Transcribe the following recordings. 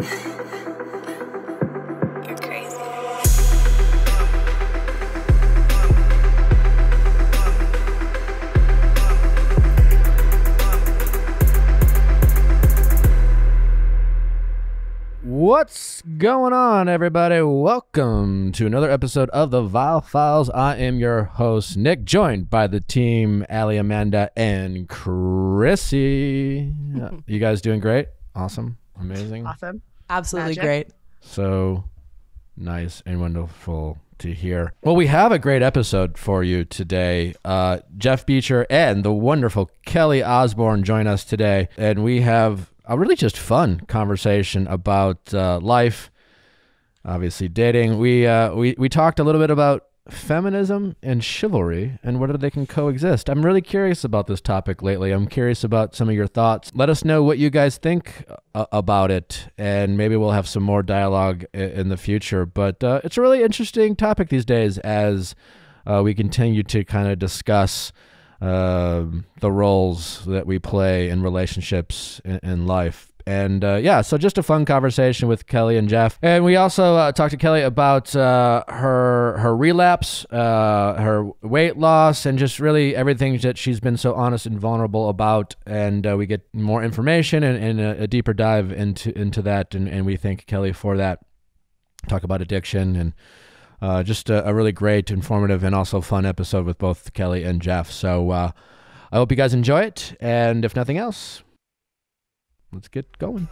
You're crazy. What's going on, everybody? Welcome to another episode of the Viall Files. I am your host, Nick, joined by the team, Ali, Amanda, and Chrissy. You guys doing great? Awesome. Amazing. Awesome. Absolutely Magic. Great. So nice and wonderful to hear. Well, we have a great episode for you today. Jeff Beecher and the wonderful Kelly Osbourne join us today. And we have a really just fun conversation about life, obviously dating. We talked a little bit about feminism and chivalry and whether they can coexist. I'm really curious about this topic lately. I'm curious about some of your thoughts. Let us know what you guys think about it, and maybe we'll have some more dialogue in the future. But it's a really interesting topic these days as we continue to kind of discuss the roles that we play in relationships in life. And yeah, so just a fun conversation with Kelly and Jeff. And we also talked to Kelly about her relapse, her weight loss, and just really everything that she's been so honest and vulnerable about. And we get more information and a deeper dive into that. And we thank Kelly for that. Talk about addiction and just a really great, informative, and also fun episode with both Kelly and Jeff. So I hope you guys enjoy it. And if nothing else, let's get going.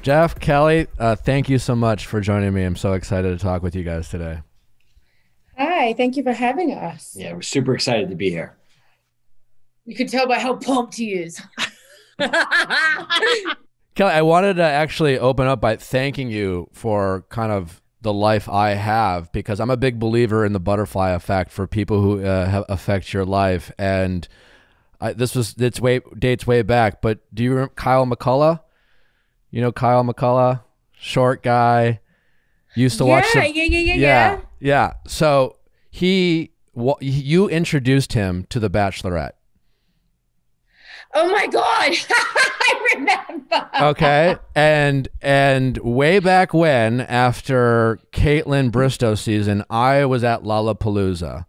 Jeff, Kelly, thank you so much for joining me. I'm so excited to talk with you guys today. Hi, thank you for having us. Yeah, we're super excited to be here. You can tell by how pumped he is. Kelly, I wanted to actually open up by thanking you for kind of the life I have, because I'm a big believer in the butterfly effect for people who affect your life. And this dates way back, but do you remember Kyle McCullough? You know Kyle McCullough, short guy, used to watch. Yeah. So you introduced him to The Bachelorette. Oh my God, I remember. Okay, and way back when, after Kaitlyn Bristole season, I was at Lollapalooza.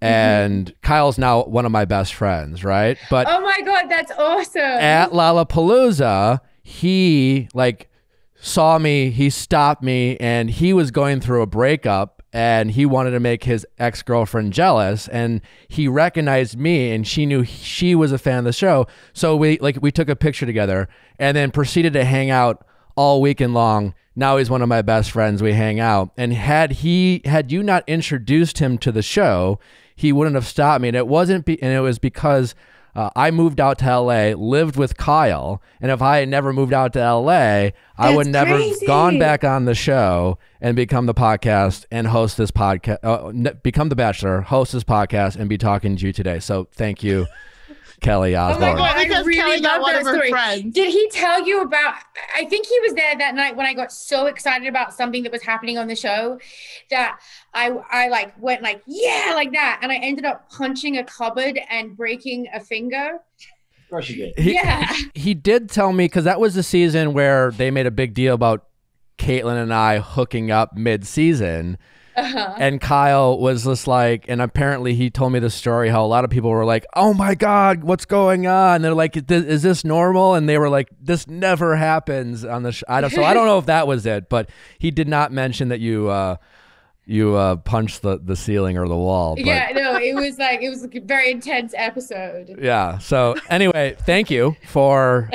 And Kyle's now one of my best friends, right? But oh my God, that's awesome. At Lollapalooza, he like saw me, he stopped me, and he was going through a breakup and he wanted to make his ex-girlfriend jealous, and he recognized me and she knew she was a fan of the show. So we took a picture together and then proceeded to hang out all weekend long. Now he's one of my best friends. We hang out. And had you not introduced him to the show, he wouldn't have stopped me. And it was because I moved out to LA, lived with Kyle, and if I had never moved out to LA, I would never have gone back on the show and become the podcast and host this podcast, become The Bachelor, host this podcast, and be talking to you today. So thank you, Kelly Osbourne. Oh my God, I really love that story. Did he tell you about, I think he was there that night when I got so excited about something that was happening on the show that I like went like, yeah, like that. And I ended up punching a cupboard and breaking a finger. Of course you did. Yeah. He did tell me, because that was the season where they made a big deal about Kaitlyn and I hooking up mid-season. And Kyle was just like, and apparently he told me the story how a lot of people were like, oh my God, what's going on? And they're like, is this normal? And they were like, this never happens on the show. So I don't know if that was it, but he did not mention that you punched the ceiling or the wall. But yeah, no, it was a very intense episode. Yeah. So anyway, thank you for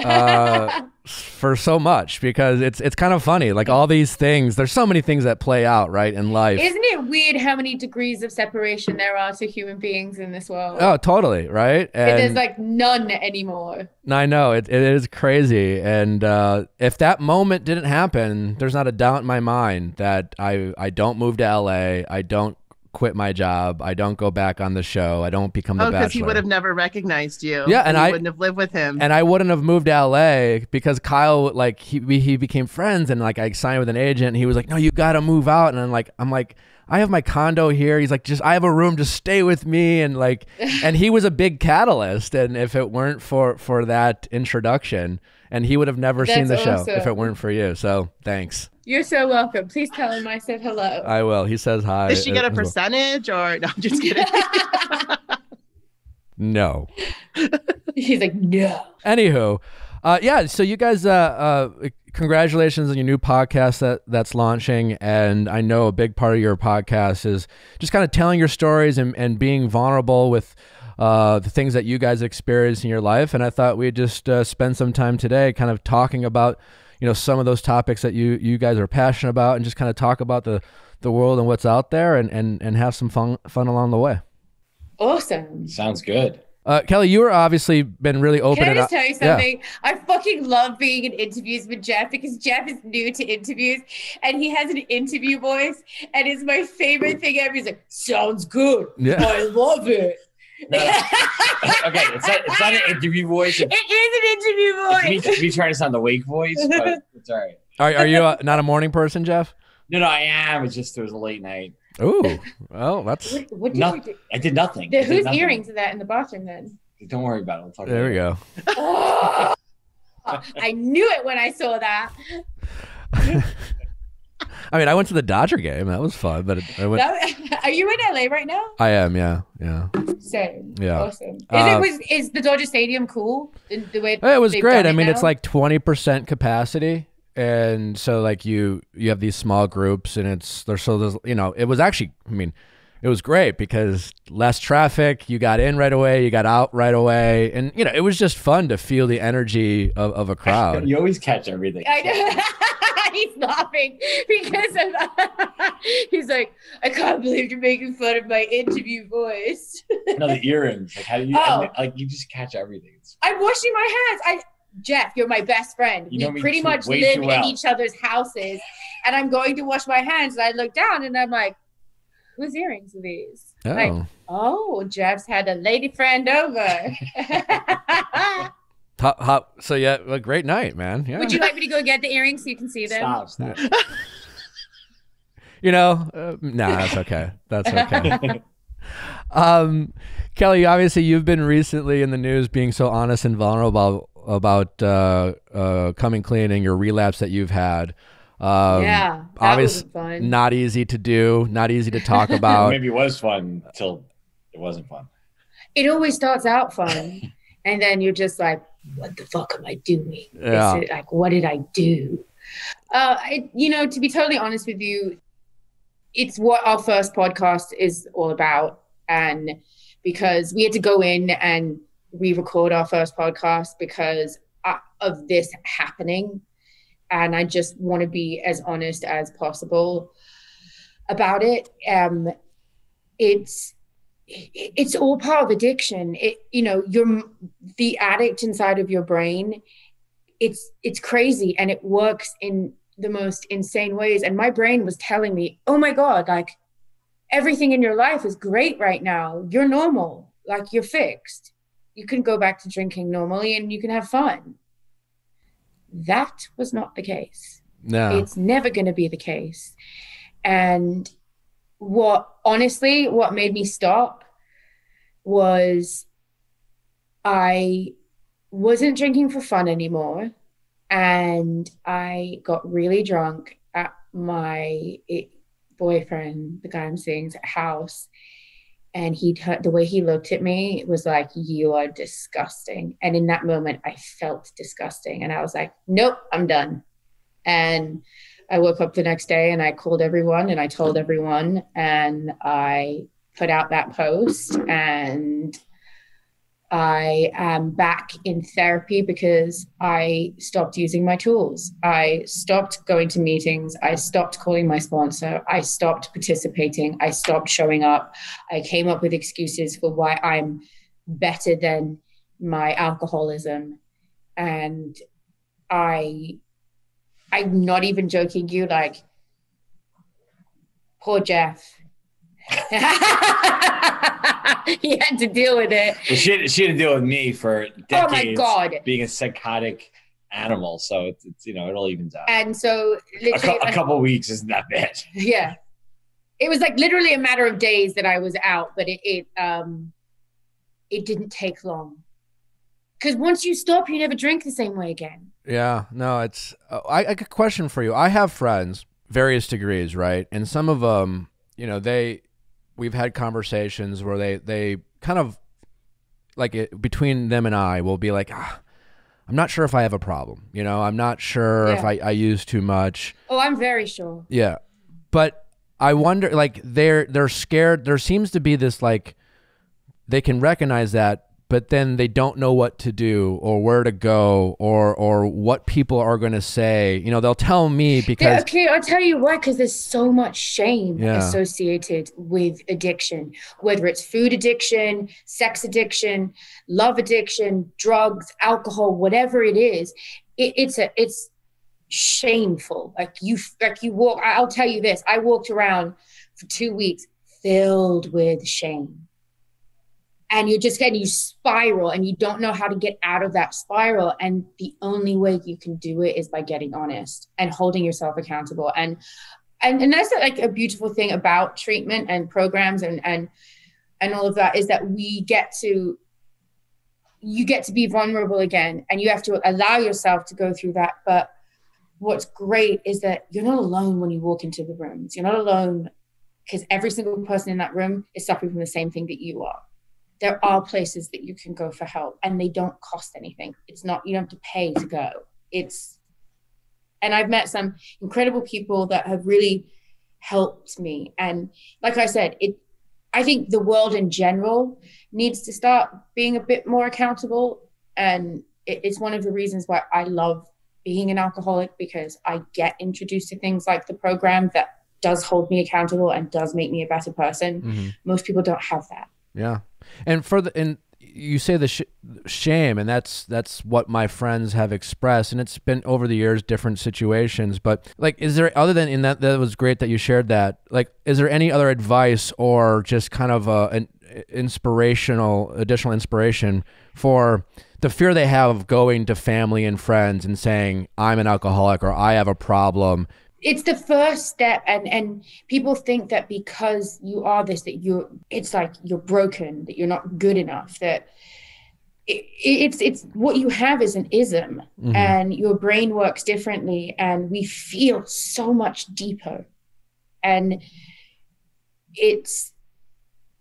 so much, because it's kind of funny. Like all these things, there's so many things that play out right in life. Isn't it weird how many degrees of separation there are to human beings in this world? Oh, totally. Right. And there's like none anymore. I know it is crazy. And if that moment didn't happen, there's not a doubt in my mind that I don't move to LA. I don't quit my job. I don't go back on the show. I don't become The Bachelor. Because he would have never recognized you. Yeah, and I wouldn't have lived with him. And I wouldn't have moved to LA, because Kyle, like he became friends, and like I signed with an agent. And he was like, no, you got to move out. And I'm like, I have my condo here. He's like, just, I have a room, just stay with me. And like, and he was a big catalyst. And if it weren't for that introduction, and he would have never seen the show if it weren't for you. So thanks. You're so welcome. Please tell him I said hello. I will. He says hi. Does she get a percentage or no? I'm just kidding. No. He's like, no. Anywho. Yeah, so you guys, congratulations on your new podcast that's launching. And I know a big part of your podcast is just kind of telling your stories and being vulnerable with the things that you guys experience in your life. And I thought we'd just spend some time today kind of talking about, you know, some of those topics that you guys are passionate about, and just kind of talk about the world and what's out there, and have some fun along the way. Awesome. Sounds good. Kelly, you were obviously been really open. Can I just tell you something? Yeah. I fucking love being in interviews with Jeff, because Jeff is new to interviews and he has an interview voice, and it's my favorite thing ever. He's like, sounds good. Yeah. I love it. No. Okay, it's not an interview voice. It is an interview voice. Me trying to sound the wake voice, but it's all right. Are you not a morning person, Jeff? No, I am. It's just there was a late night. Oh, well, that's what did you do? I did nothing. Whose earrings are that in the bathroom then? Don't worry about it. We'll talk there about we it. Go. Oh, I knew it when I saw that. I mean, I went to the Dodger game. That was fun. But are you in LA right now? I am. Yeah. Same. Yeah. Awesome. Is the Dodger Stadium cool? The way it was great. I mean, it's like 20% capacity. And so like you have these small groups, and there's, you know, it was actually, I mean, it was great because less traffic, you got in right away, you got out right away. And you know, it was just fun to feel the energy of a crowd. You always catch everything. I know. He's laughing because he's like, I can't believe you're making fun of my interview voice. No, the earrings. Like how do you, like you just catch everything. I'm washing my hands. Jeff, you're my best friend. We pretty much live in each other's houses. And I'm going to wash my hands. And I look down and I'm like, whose earrings are these? Oh. Like, oh, Jeff's had a lady friend over. Hop. So yeah, a great night, man. Yeah. Would you like me to go get the earrings so you can see them? Stop. You know, nah, that's okay. That's okay. Kelly, obviously you've been recently in the news being so honest and vulnerable about coming clean and your relapse that you've had. Yeah, obviously fun. Not easy to do, not easy to talk about. Maybe it was fun until it wasn't fun. It always starts out fun, and then you're just like, "What the fuck am I doing? Yeah. Like, what did I do?" You know, to be totally honest with you, it's what our first podcast is all about, and because we had to go in and re-record our first podcast because of this happening, and I just want to be as honest as possible about it. It's all part of addiction. You know, you're the addict inside of your brain. It's crazy, and it works in the most insane ways. And my brain was telling me, "Oh my God, like everything in your life is great right now. You're normal. Like you're fixed." You can go back to drinking normally and you can have fun. That was not the case. No. It's never going to be the case. And honestly, what made me stop was I wasn't drinking for fun anymore. And I got really drunk at my boyfriend, the guy I'm seeing's house. And the way he looked at me, it was like, you are disgusting. And in that moment, I felt disgusting. And I was like, nope, I'm done. And I woke up the next day and I called everyone and I told everyone. And I put out that post. And I am back in therapy because I stopped using my tools. I stopped going to meetings. I stopped calling my sponsor. I stopped participating. I stopped showing up. I came up with excuses for why I'm better than my alcoholism. And I'm not even joking you, like, poor Jeff. He had to deal with it. Well, she had to deal with me for decades. Oh my God. Being a psychotic animal, so it's you know, it all evens out. And so, literally, a couple of weeks is not bad. Yeah, It was like literally a matter of days that I was out, but it didn't take long. Because once you stop, you never drink the same way again. Yeah, no, it's... I got a question for you. I have friends, various degrees, right? And some of them, you know, we've had conversations where they kind of, like, between them and I will be like, I'm not sure if I have a problem. You know, I'm not sure if I use too much. Oh, I'm very sure. Yeah. But I wonder, like, they're scared. There seems to be this, like, they can recognize that, but then they don't know what to do or where to go or what people are going to say. You know, they'll tell me because... Okay, I'll tell you why, because there's so much shame associated with addiction, whether it's food addiction, sex addiction, love addiction, drugs, alcohol, whatever it is. It's shameful. I'll tell you this. I walked around for 2 weeks filled with shame. And you're just getting, you spiral and you don't know how to get out of that spiral. And the only way you can do it is by getting honest and holding yourself accountable. And that's like a beautiful thing about treatment and programs and all of that, is that you get to be vulnerable again, and you have to allow yourself to go through that. But what's great is that you're not alone when you walk into the rooms. You're not alone, because every single person in that room is suffering from the same thing that you are. There are places that you can go for help, and they don't cost anything. It's not, you don't have to pay to go. And I've met some incredible people that have really helped me. And like I said, I think the world in general needs to start being a bit more accountable. And it's one of the reasons why I love being an alcoholic, because I get introduced to things like the program that does hold me accountable and does make me a better person. Mm-hmm. Most people don't have that. Yeah. And you say the shame, and that's what my friends have expressed, and it's been over the years, different situations. But like, is there, other than in that was great that you shared that, like, is there any other advice or just kind of an additional inspiration for the fear they have of going to family and friends and saying, I'm an alcoholic, or I have a problem? It's the first step, and people think that because you are this, that it's like you're broken, that you're not good enough, that it's what you have is an ism. Mm-hmm. And your brain works differently, and we feel so much deeper. And it's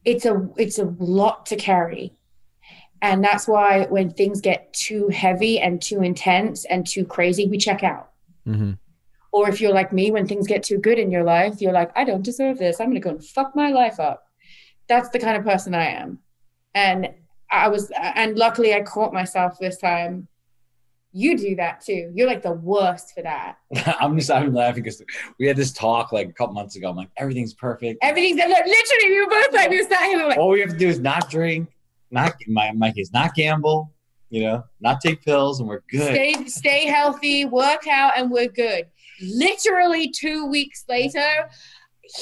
a lot to carry. And that's why when things get too heavy and too intense and too crazy, we check out. Mm-hmm. Or if you're like me, when things get too good in your life, you're like, I don't deserve this. I'm going to go and fuck my life up. That's the kind of person I am. And luckily I caught myself this time. You do that too. You're like the worst for that. I'm laughing because we had this talk like a couple months ago. I'm like, everything's perfect. Everything's, literally, we were both like, we were sat here. We were like, all we have to do is not drink, my case, not gamble, you know, not take pills, and we're good. Stay healthy, work out, and we're good. Literally 2 weeks later,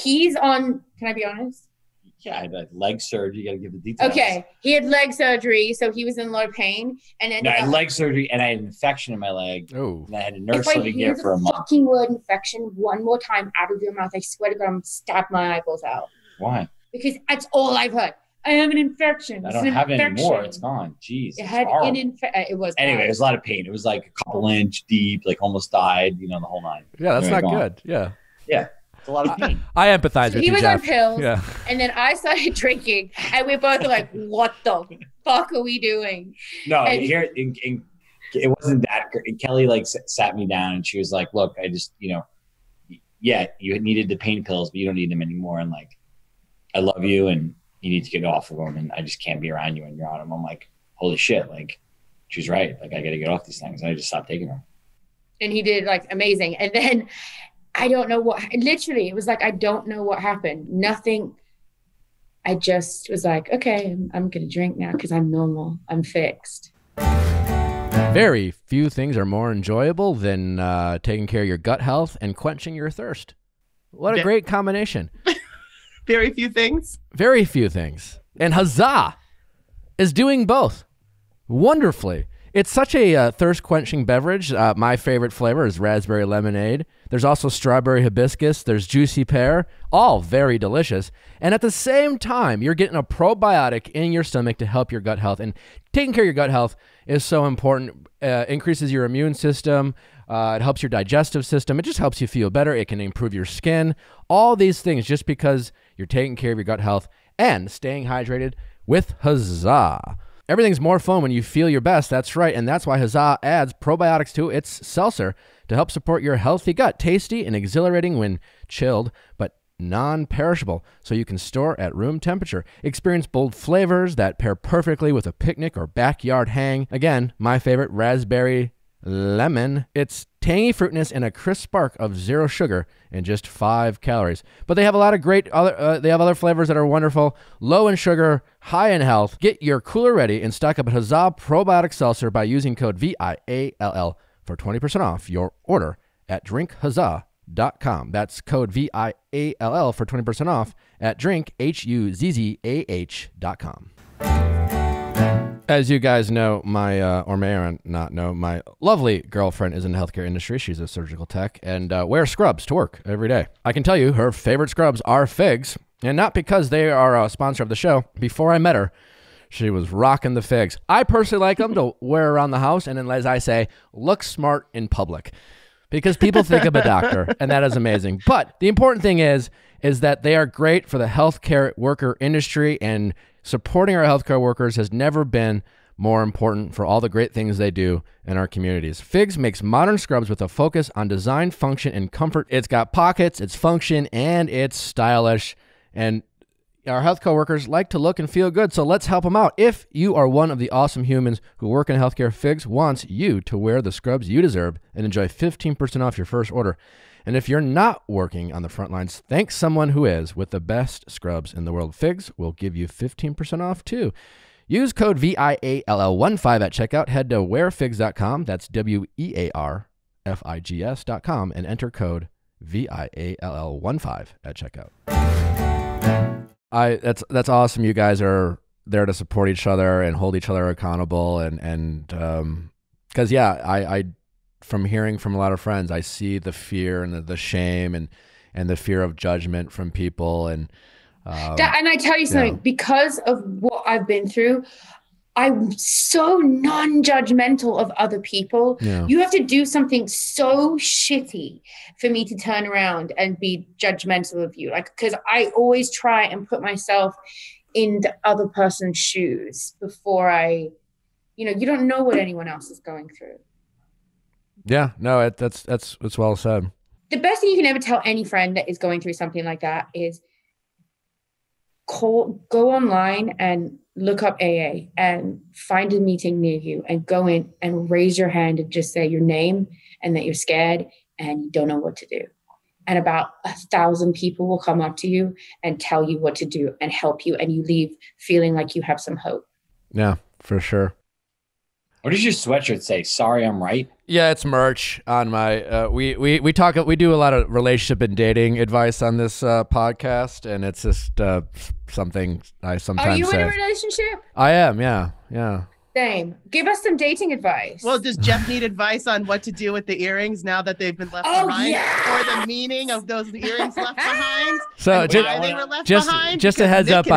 he's on, can I be honest? Yeah, I had leg surgery. You got to give the details. Okay. He had leg surgery, so he was in a lot of pain. I had leg surgery, and I had an infection in my leg. Oh. And I had a nurse living here for a month. If I hear the fucking word infection one more time out of your mouth, I swear to God, I'm going to stab my eyeballs out. Why? Because that's all I've heard. I have an infection. I don't have it anymore. It's gone. Jeez. It had an infection. It was. Anyway, it was a lot of pain. It was like a couple inch deep, like almost died, you know, the whole nine. Yeah, that's not good. Yeah. Yeah. It's a lot of pain. I empathize with you, Jeff. He was on pills. Yeah. And then I started drinking, and we both were like, what the fuck are we doing? No, here, it wasn't that good. And Kelly like sat me down, and she was like, look, I just, you know, yeah, you needed the pain pills, but you don't need them anymore. And like, I love you, and you need to get off of them, and I just can't be around you when you're on them. I'm like, holy shit, like, she's right. Like, I got to get off these things. And I just stopped taking them. And he did, like, amazing. And then I don't know what, literally, it was like, I don't know what happened. Nothing. I just was like, okay, I'm going to drink now because I'm normal. I'm fixed. Very few things are more enjoyable than taking care of your gut health and quenching your thirst. What a great combination. Very few things. Very few things. And Huzzah is doing both wonderfully. It's such a thirst-quenching beverage. My favorite flavor is raspberry lemonade. There's also strawberry hibiscus. There's juicy pear. All very delicious. And at the same time, you're getting a probiotic in your stomach to help your gut health. And taking care of your gut health is so important. Increases your immune system. It helps your digestive system. It just helps you feel better. It can improve your skin. All these things just because you're taking care of your gut health and staying hydrated with Huzzah. Everything's more fun when you feel your best. That's right. And that's why Huzzah adds probiotics to its seltzer to help support your healthy gut. Tasty and exhilarating when chilled, but non-perishable, so you can store at room temperature. Experience bold flavors that pair perfectly with a picnic or backyard hang. Again, my favorite, raspberry lemon. It's tangy fruitiness and a crisp spark of zero sugar and just 5 calories. But they have a lot of great other they have other flavors that are wonderful, low in sugar, high in health. Get your cooler ready and stock up at Huzzah Probiotic Seltzer by using code VIALL for 20% off your order at drinkhuzzah.com. That's code VIALL for 20% off at drinkhuzzah.com. As you guys know, or may or not know, my lovely girlfriend is in the healthcare industry. She's a surgical tech and wears scrubs to work every day. I can tell you her favorite scrubs are Figs, and not because they are a sponsor of the show. Before I met her, she was rocking the Figs. I personally like them to wear around the house, and then, as I say, look smart in public, because people think I'm a doctor, and that is amazing. But the important thing is that they are great for the healthcare worker industry, and supporting our healthcare workers has never been more important for all the great things they do in our communities. Figs makes modern scrubs with a focus on design, function, and comfort. It's got pockets, it's function, and it's stylish. And our healthcare workers like to look and feel good, so let's help them out. If you are one of the awesome humans who work in healthcare, Figs wants you to wear the scrubs you deserve and enjoy 15% off your first order. And if you're not working on the front lines, thank someone who is with the best scrubs in the world. Figs will give you 15% off too. Use code VIALL15 at checkout. Head to wearfigs.com. That's wearfigs.com and enter code VIALL15 at checkout. That's awesome. You guys are there to support each other and hold each other accountable, and because yeah, I from hearing from a lot of friends, I see the fear and the shame and the fear of judgment from people. And I tell you something, because of what I've been through, I'm so non-judgmental of other people. Yeah. You have to do something so shitty for me to turn around and be judgmental of you. Like, because I always try and put myself in the other person's shoes before you don't know what anyone else is going through. Yeah, no, that's well said. The best thing you can ever tell any friend that is going through something like that is go online and look up AA and find a meeting near you and go in and raise your hand and just say your name and that you're scared and you don't know what to do. And about 1,000 people will come up to you and tell you what to do and help you, and you leave feeling like you have some hope. Yeah, for sure. What does your sweatshirt say? Sorry, I'm right. Yeah, it's merch on my. We do a lot of relationship and dating advice on this podcast, and it's just something I sometimes say. Are you in a relationship? I am. Yeah, yeah. Same. Give us some dating advice. Well, does Jeff need advice on what to do with the earrings now that they've been left behind, or the meaning of those earrings left behind? So just a heads up,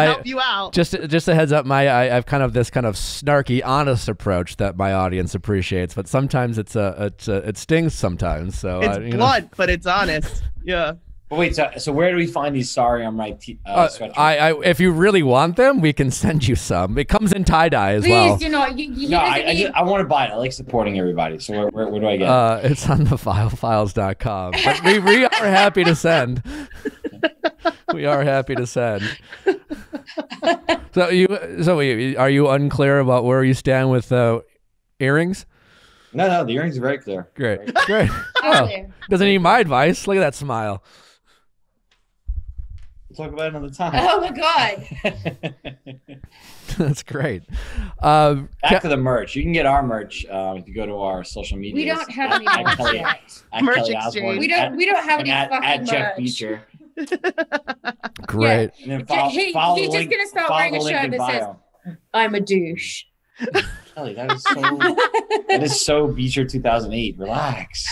I've kind of this kind of snarky, honest approach that my audience appreciates, but sometimes it stings sometimes. So it's blunt, but it's honest. Yeah. But wait, so where do we find these Sorry I'm Right sweatshirts? If you really want them, we can send you some. It comes in tie-dye as well. Please, I want to buy it. I like supporting everybody. So where do I get it? It's on the viallfiles.com. But we are happy to send. We are happy to send. So are you unclear about where you stand with earrings? No, the earrings are very clear. Great. Oh, doesn't need my advice. Look at that smile. Talk about it another time. Oh my god. That's great. Back to the merch. You can get our merch if you go to our social media. We don't have any merch. Kelly Osbourne. We don't have any fucking merch. Jeff Beecher. Great. Yeah. And then he's just gonna start wearing a shirt that says, "I'm a douche." Kelly, that is so Beecher 2008. Relax.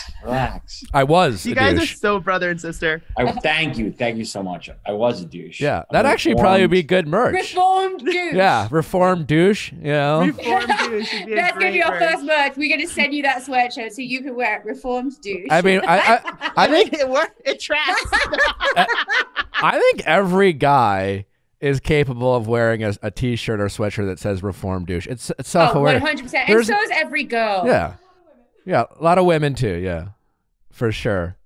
I was you guys douche. Are so brother and sister. Thank you so much. I was a douche. Yeah, that actually probably would be good merch. Reformed douche. Yeah, reformed douche. You know, reformed douche. That's gonna be our first merch. We're gonna send you that sweatshirt so you can wear it. Reformed douche. I mean, I think it works. It tracks. I think every guy is capable of wearing a t-shirt or sweatshirt that says reform douche. It's self-aware. Oh, 100%. And so is every girl. Yeah. Yeah, a lot of women too, yeah. For sure.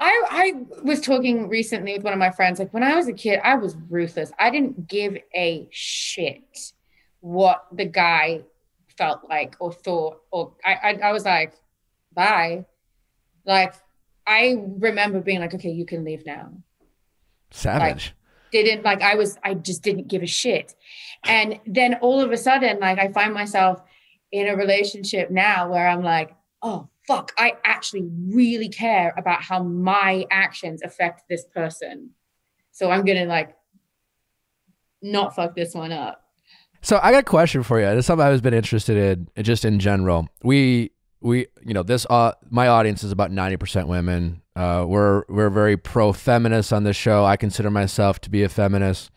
I was talking recently with one of my friends, like when I was a kid, I was ruthless. I didn't give a shit what the guy felt like or thought, or I was like, bye. Like I remember being like, okay, you can leave now. Savage. Like, I just didn't give a shit. And then all of a sudden, like I find myself in a relationship now where I'm like, oh fuck, I actually really care about how my actions affect this person. So I'm gonna like not fuck this one up. So I got a question for you. It's something I've been interested in just in general. We you know, this my audience is about 90% women. We're very pro-feminist on this show. I consider myself to be a feminist.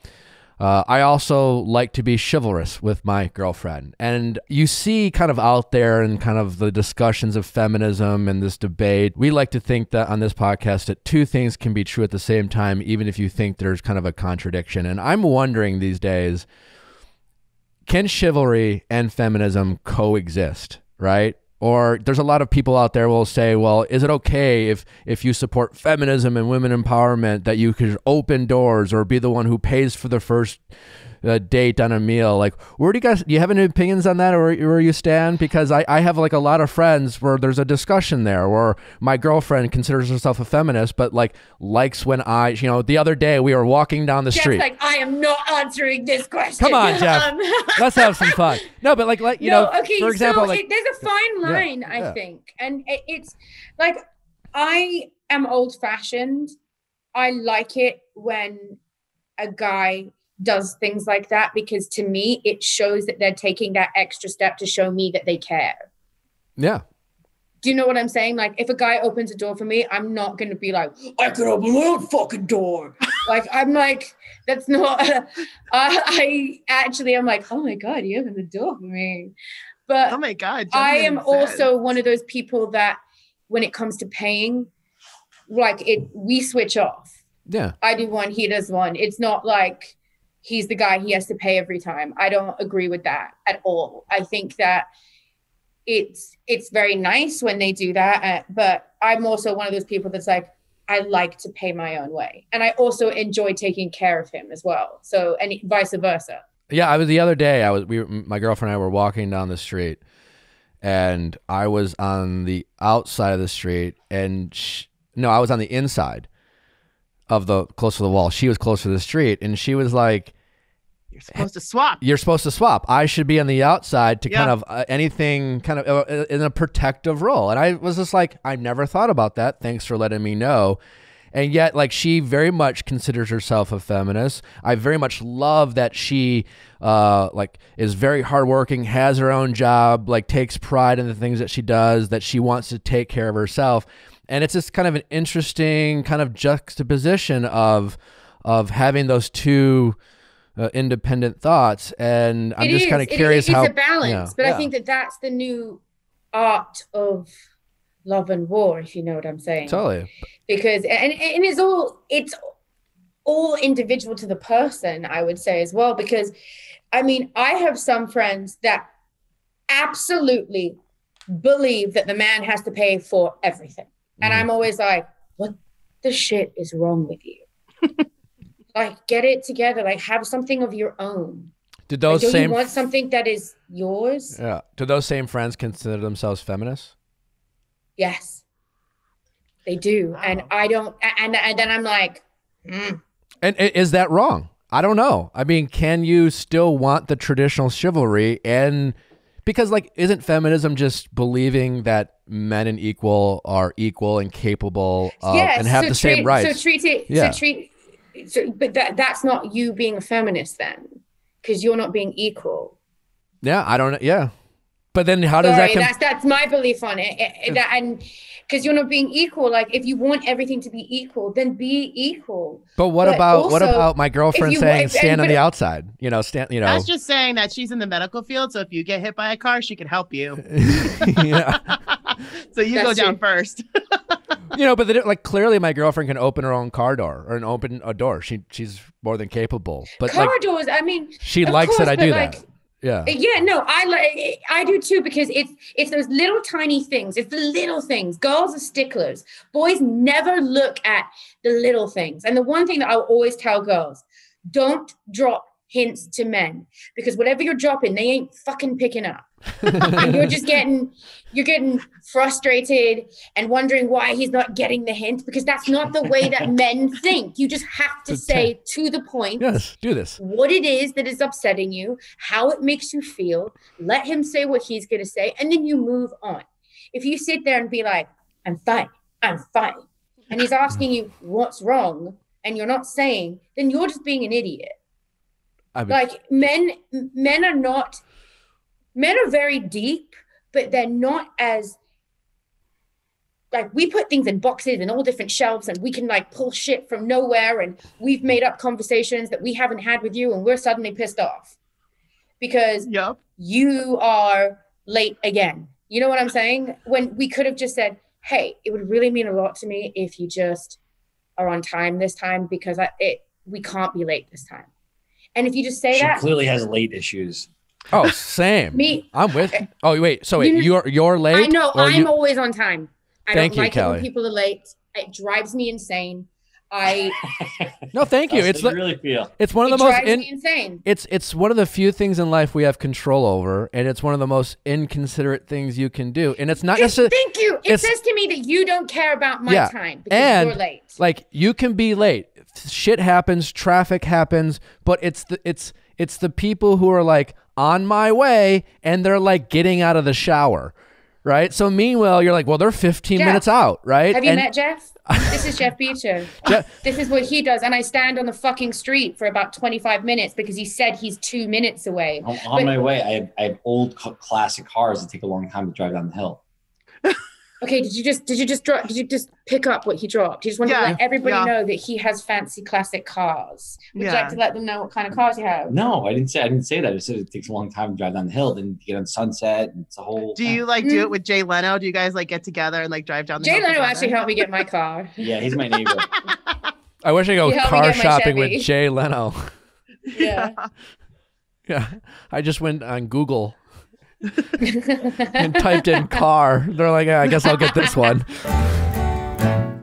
I also like to be chivalrous with my girlfriend. And you see kind of out there and kind of the discussions of feminism and this debate, we like to think that on this podcast that two things can be true at the same time, even if you think there's kind of a contradiction. And I'm wondering these days, can chivalry and feminism coexist, right? Or there's a lot of people out there will say, well, is it okay if you support feminism and women empowerment that you could open doors or be the one who pays for the first date on a meal? Like, where do you have any opinions on that or where you stand? Because I have like a lot of friends where there's a discussion there where my girlfriend considers herself a feminist, but like likes when I, you know, the other day we were walking down the street. Jeff's like, I am not answering this question. Come on, Jeff. Let's have some fun. No, but like you know, okay, for example, so like, there's a fine line, I think. And it's like, I am old fashioned. I like it when a guy does things like that, because to me it shows that they're taking that extra step to show me that they care. Yeah. Do you know what I'm saying? Like if a guy opens a door for me, I'm not going to be like, I could open my own fucking door. Like I'm like, that's not, I actually, I'm like, oh my God, you opened the door for me. But oh my God, I am also one of those people that when it comes to paying, like we switch off. Yeah. I do one, he does one. It's not like, he's the guy, he has to pay every time. I don't agree with that at all. I think that it's very nice when they do that, but I'm also one of those people that's like, I like to pay my own way. And I also enjoy taking care of him as well. So, and vice versa. Yeah, my girlfriend and I were walking down the street and I was on the outside of the street and I was on the inside of the close to the wall. She was close to the street and she was like, you're supposed to swap. You're supposed to swap. I should be on the outside to kind of in a protective role. And I was just like, I've never thought about that. Thanks for letting me know. And yet like she very much considers herself a feminist. I very much love that she like is very hardworking, has her own job, like takes pride in the things that she does, that she wants to take care of herself. And it's just kind of an interesting kind of juxtaposition of having those two independent thoughts. And I'm just kind of curious how it's a balance. You know, I think that that's the new art of love and war, if you know what I'm saying. Totally. Because and it's all individual to the person, I would say as well. Because I mean, I have some friends that absolutely believe that the man has to pay for everything. And I'm always like, what the shit is wrong with you? Like, get it together. Like, have something of your own. Do you want something that is yours? Yeah. Do those same friends consider themselves feminists? Yes, they do. Wow. And I don't. And then I'm like, And is that wrong? I don't know. I mean, can you still want the traditional chivalry? And because like, isn't feminism just believing that men and are equal and capable of, and have the same rights? But that's not you being a feminist then, because you're not being equal. Yeah, I don't know. Yeah. But then how does that... That's my belief on it. And because you're not being equal. Like, if you want everything to be equal, then be equal. But what about my girlfriend saying, stand on the outside? You know, stand, you know. That's just saying that she's in the medical field. So if you get hit by a car, she can help you. So you go down first. You know, but they don't, like, clearly my girlfriend can open her own car door or open a door. She's more than capable. But car doors, I mean, she likes that I do that. Yeah. Yeah. No, I do too, because it's those little tiny things. It's the little things. Girls are sticklers. Boys never look at the little things. And the one thing that I'll always tell girls, don't drop hints to men, because whatever you're dropping, they ain't fucking picking up. And you're getting frustrated and wondering why he's not getting the hint, because that's not the way that men think. You just have to say to the point, yes, do this, what it is that is upsetting you, how it makes you feel, let him say what he's going to say, and then you move on. If you sit there and be like, I'm fine, and he's asking you what's wrong and you're not saying, then you're just being an idiot. I mean, like, men are very deep, but they're not as, like, we put things in boxes and all different shelves, and we can, like, pull shit from nowhere, and we've made up conversations that we haven't had with you, and we're suddenly pissed off because you are late again. You know what I'm saying? When we could have just said, hey, it would really mean a lot to me if you just are on time this time, because we can't be late this time. And if you just say she clearly has late issues. Oh, same. Me. I'm with. Oh, wait. So wait, you're late? I know. I'm always on time. I don't like it when people are late. It drives me insane. No, thank you. It's really feel. It's one of the most insane. It's one of the few things in life we have control over, and it's one of the most inconsiderate things you can do. And it's not necessarily. Thank you. It says to me that you don't care about my time because you're late. Like, you can be late. Shit happens. Traffic happens. But it's the people who are like, on my way, and they're like getting out of the shower, right? So meanwhile, you're like, well, they're 15 minutes out, right? Have you met Jeff? This is Jeff Beecher. This is what he does. And I stand on the fucking street for about 25 minutes because he said he's 2 minutes away. On my way, I have old classic cars that take a long time to drive down the hill. Okay, did you just pick up what he dropped? He just wanted to let everybody know that he has fancy classic cars. Would you like to let them know what kind of cars you have? No, I didn't say that. I said it takes a long time to drive down the hill, then get on Sunset, and it's a whole. Do you like do it with Jay Leno? Do you guys like get together and like drive down the hill? Jay Leno actually helped me get my car. Yeah, he's my neighbor. I wish I could go car shopping with Jay Leno. Yeah. I just went on Google and typed in car. They're like, I guess I'll get this one.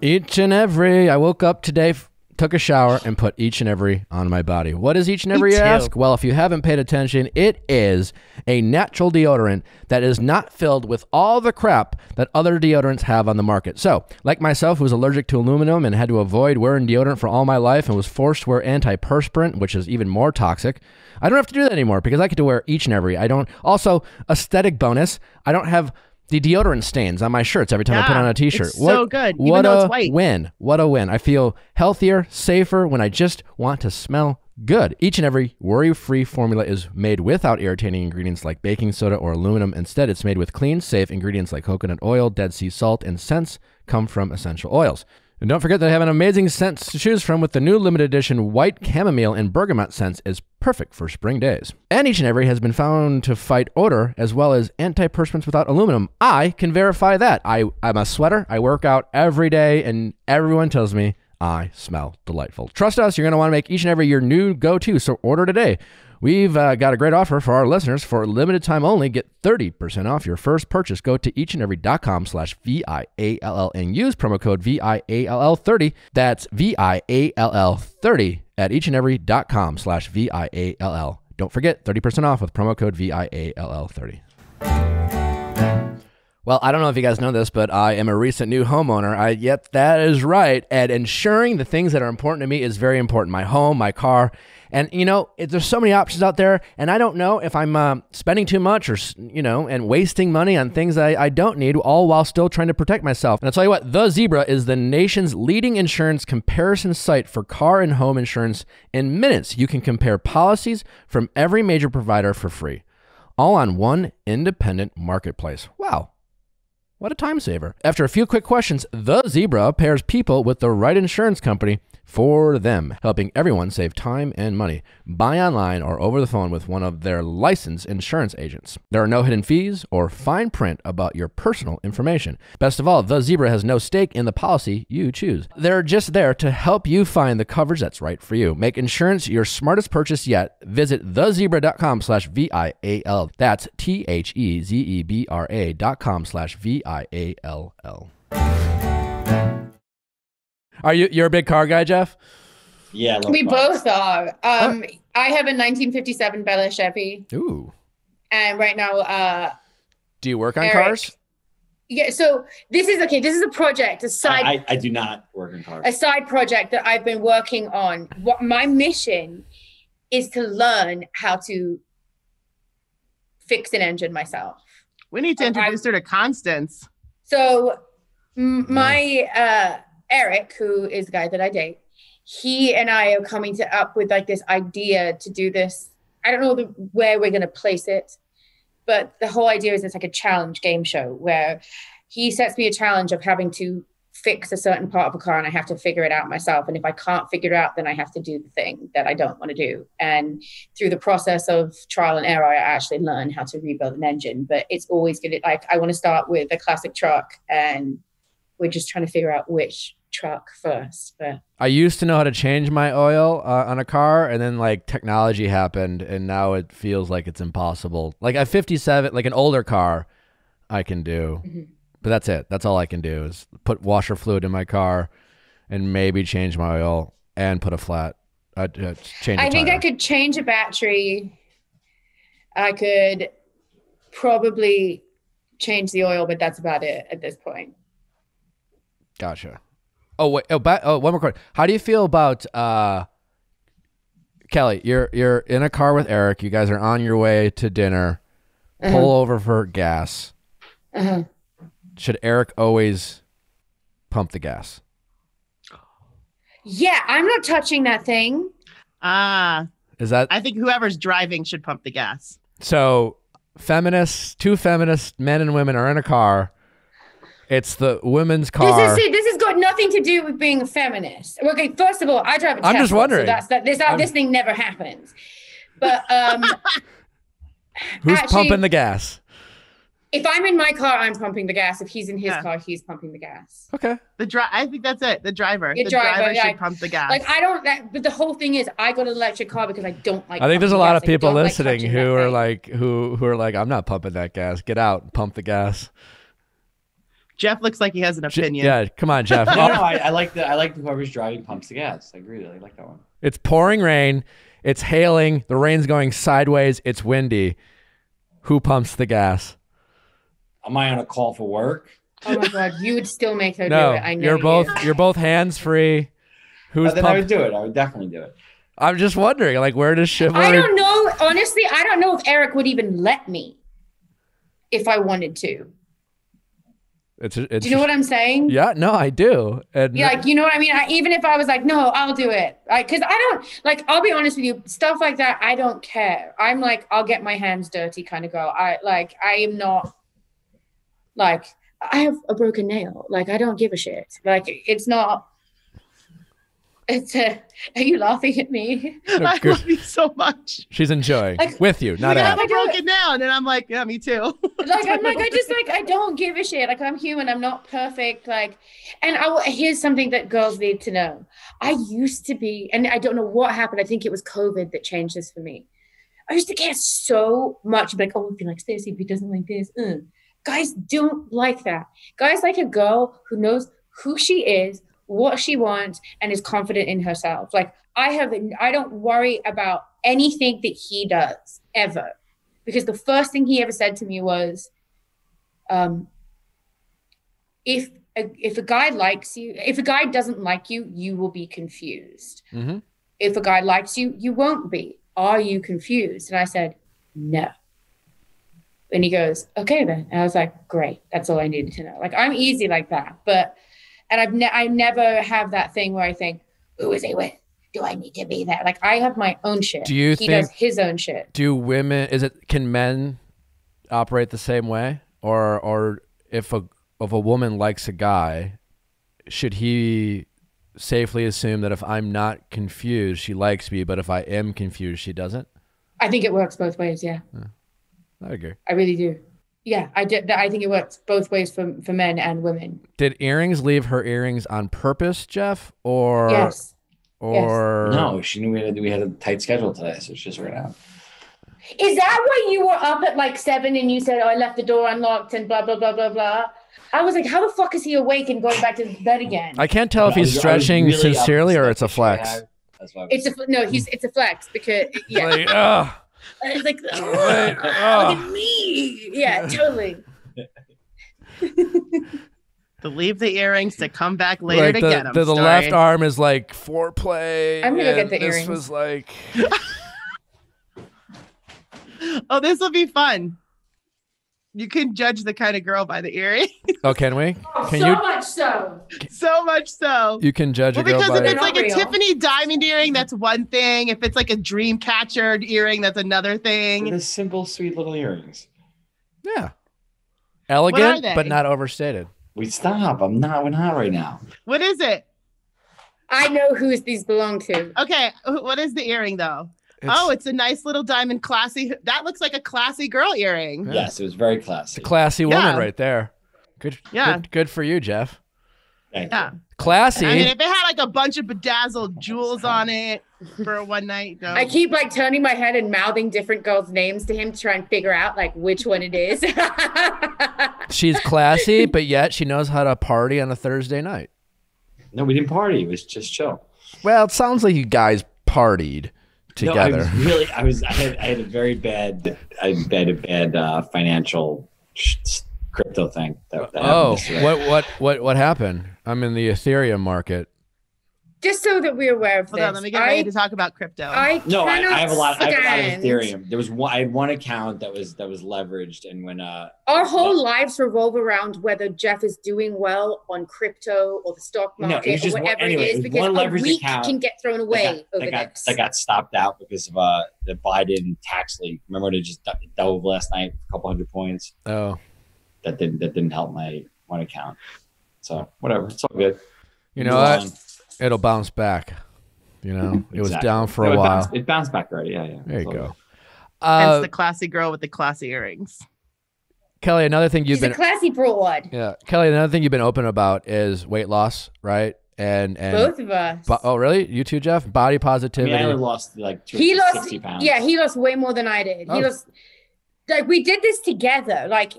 Each and every. I woke up today, took a shower, and put each and every on my body. What is each and every, you ask? Well, if you haven't paid attention, it is a natural deodorant that is not filled with all the crap that other deodorants have on the market. So, like myself, who's allergic to aluminum and had to avoid wearing deodorant for all my life and was forced to wear antiperspirant, which is even more toxic, I don't have to do that anymore because I get to wear each and every. I don't. Also, aesthetic bonus, I don't have the deodorant stains on my shirts every time I put on a t-shirt. It's so good. Even though it's white. What a win. I feel healthier, safer when I just want to smell good. Each and every worry-free formula is made without irritating ingredients like baking soda or aluminum. Instead, it's made with clean, safe ingredients like coconut oil, Dead Sea salt, and scents come from essential oils. And don't forget that I have an amazing scent to choose from with the new limited edition white chamomile and bergamot scents is perfect for spring days. And each and every has been found to fight odor as well as antiperspirants without aluminum. I can verify that. I'm a sweater. I work out every day and everyone tells me I smell delightful. Trust us, you're going to want to make each and every your new go-to, so order today. We've got a great offer for our listeners. For a limited time only, get 30% off your first purchase. Go to eachandevery.com/VIALL and use promo code VIALL30. That's VIALL30 at eachandevery.com/VIALL. Don't forget, 30% off with promo code VIALL30. Well, I don't know if you guys know this, but I am a recent new homeowner. Yep, that is right. And ensuring the things that are important to me is very important. My home, my car. And, you know, there's so many options out there. And I don't know if I'm spending too much or, you know, and wasting money on things I don't need, all while still trying to protect myself. And I'll tell you what, The Zebra is the nation's leading insurance comparison site for car and home insurance. In minutes, you can compare policies from every major provider for free. all on one independent marketplace. Wow. What a time saver. After a few quick questions, The Zebra pairs people with the right insurance company for them, helping everyone save time and money. Buy online or over the phone with one of their licensed insurance agents. There are no hidden fees or fine print about your personal information. Best of all, The Zebra has no stake in the policy you choose. They're just there to help you find the coverage that's right for you. Make insurance your smartest purchase yet. Visit thezebra.com/VIAL. That's THEZEBRA.com/VIALL. Are you're a big car guy, Jeff? Yeah, I love cars. Both are. I have a 1957 Bella Chevy. Ooh. And right now, do you work on cars? Yeah. So this is okay. This is a project. A side. I do not work on cars. A side project that I've been working on. What my mission is to learn how to fix an engine myself. We need to introduce her to Constance. So my Eric, who is the guy that I date, he and I are up with like this idea to do this. I don't know where we're going to place it, but the whole idea is it's like a challenge game show where he sets me a challenge of having to fix a certain part of a car and I have to figure it out myself. And if I can't figure it out, then I have to do the thing that I don't want to do. And through the process of trial and error, I actually learn how to rebuild an engine, but it's always good. Like I want to start with a classic truck and we're just trying to figure out which truck first. But I used to know how to change my oil on a car, and then like technology happened and now it feels like it's impossible. Like a 57, like an older car I can do, but that's it. That's all I can do is put washer fluid in my car and maybe change my oil and put a flat, I think I could change a battery. I could probably change the oil, but that's about it at this point. Gotcha. Oh wait! Oh, one more question. How do you feel about Kelly? You're in a car with Eric. You guys are on your way to dinner. Pull over for gas. Should Eric always pump the gas? Yeah, I'm not touching that thing. Is that? I think whoever's driving should pump the gas. So, feminists, two feminist men and women are in a car. It's the women's car. This has got nothing to do with being a feminist. Okay, first of all, I drive a Tesla. I'm just wondering. So this thing never happens. But who's pumping the gas? If I'm in my car, I'm pumping the gas. If he's in his car, he's pumping the gas. Okay. I think that's it. The driver should pump the gas. Like I don't. But the whole thing is, I got an electric car because I don't like. I think there's a lot of people listening who are like, I'm not pumping that gas. Get out and pump the gas. Jeff looks like he has an opinion. Yeah, come on, Jeff. I like the whoever's driving pumps the gas. I agree. I like that one. It's pouring rain. It's hailing. The rain's going sideways. It's windy. Who pumps the gas? Am I on a call for work? Oh my God, you would still make her do it. I know you're both hands free. Who's then I would do it. I would definitely do it. I'm just wondering, like, where does chivalry? I don't know. Honestly, I don't know if Eric would even let me if I wanted to. It's, do you know what I'm saying? Yeah, no, I do. And yeah, like, you know what I mean? Even if I was like, no, I'll do it. Because I don't, like, I'll be honest with you, stuff like that, I don't care. I'm like, I'll get my hands dirty kind of girl. I am not, like, I have a broken nail. Like, I don't give a shit. Like, it's not, are you laughing at me? No, I love you so much. She's enjoying like, with you, not out. I broke it down, and I'm like, yeah, me too. Like I'm like, I just like, I don't give a shit. Like I'm human, I'm not perfect. Like, and here's something that girls need to know. I used to be, and I don't know what happened. I think it was COVID that changed this for me. I used to care so much, like, oh, if he likes this, if he doesn't like this, guys don't like that. Guys like a girl who knows who she is, what she wants, and is confident in herself. Like I don't worry about anything that he does ever, because the first thing he ever said to me was, if a guy doesn't like you, you will be confused. If a guy likes you, you won't be. Are you confused? And I said, no. And he goes, okay then. And I was like, great. That's all I needed to know. Like I'm easy like that, but. And I never have that thing where I think, who is he with? Do I need to be there? Like I have my own shit. He does his own shit. Can men operate the same way? Or if a woman likes a guy, should he safely assume that if I'm not confused, she likes me, but if I am confused, she doesn't? I think it works both ways. Yeah. I agree. I really do. Yeah, I think it works both ways for men and women. Did earrings leave her earrings on purpose, Jeff? Or yes. Or yes. No, she knew we had a tight schedule today, so she just ran out. Is that why you were up at like 7 and you said, "Oh, I left the door unlocked and blah blah blah blah blah"? I was like, how the fuck is he awake and going back to bed again? I can't tell if he's stretching really sincerely or it's a flex. Yeah, that's what it's it's a flex because yeah. Like, it's like, oh, look at me. Yeah, totally. To leave the earrings, to come back later like to get them. The left arm is like foreplay. I'm going to get the earrings. This was like... Oh, this will be fun. You can judge the kind of girl by the earrings. Oh, can we? So much so. You can judge a girl because if it's like a Tiffany diamond earring, that's one thing. If it's like a dream catcher earring, that's another thing. They're the simple, sweet little earrings. Yeah. Elegant, but not overstated. We're not right now. What is it? I know whose these belong to. Okay. What is the earring, though? It's a nice little diamond, classy. That looks like a classy girl earring. Yeah. Yes, it was very classy. It's a classy woman right there. Good, yeah. Good for you, Jeff. Thank you. Classy. I mean, if it had like a bunch of bedazzled jewels on it for one night. No. I keep like turning my head and mouthing different girls' names to him to try and figure out like which one it is. She's classy, but yet she knows how to party on a Thursday night. No, we didn't party. It was just chill. Well, it sounds like you guys partied together. No, I had a very bad, financial crypto thing. That what happened? I'm in the Ethereum market. Just so that we're aware of this. Hold on, let me get ready to talk about crypto. I have a lot. I have a lot of Ethereum. I had one account that was leveraged, and when our whole lives revolve around whether Jeff is doing well on crypto or the stock market or whatever it is, because a week can get thrown away over this. That got stopped out because of the Biden tax leak. Remember, they just doubled last night, a couple hundred points. Oh, that didn't help my one account. So whatever, it's all good. You know what? It'll bounce back. You know, it was down for a while. It bounced back already. Yeah, yeah. There you go. That's the classy girl with the classy earrings. Kelly, another thing you've been a classy broad. Yeah, Kelly, another thing you've been open about is weight loss, right? And both of us. Oh, really? You too, Jeff? Body positivity. I mean, I lost like 60 pounds. Yeah, he lost way more than I did. He lost. Like we did this together. Like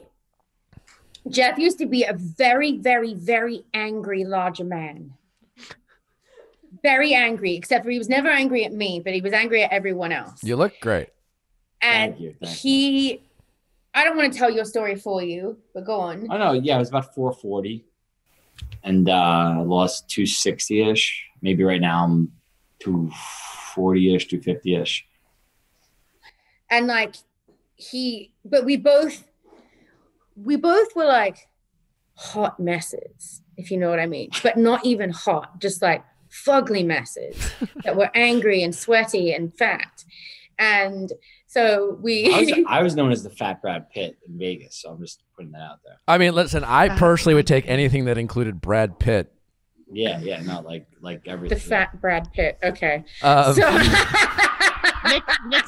Jeff used to be a very, very, very angry larger man. Very angry, except for he was never angry at me, but he was angry at everyone else. You look great. And Thank you. I don't want to tell your story for you, but go on. Oh, no. Yeah, it was about 440 and I lost 260-ish. Maybe right now I'm 240-ish, 250-ish. And like but we both were like hot messes, if you know what I mean, but not even hot, just like fugly messes that were angry and sweaty and fat. And so I was known as the fat Brad Pitt in Vegas, so I'm just putting that out there. I mean, listen, I personally would take anything that included Brad Pitt. Yeah, not like everything. The fat Brad Pitt, okay. Nick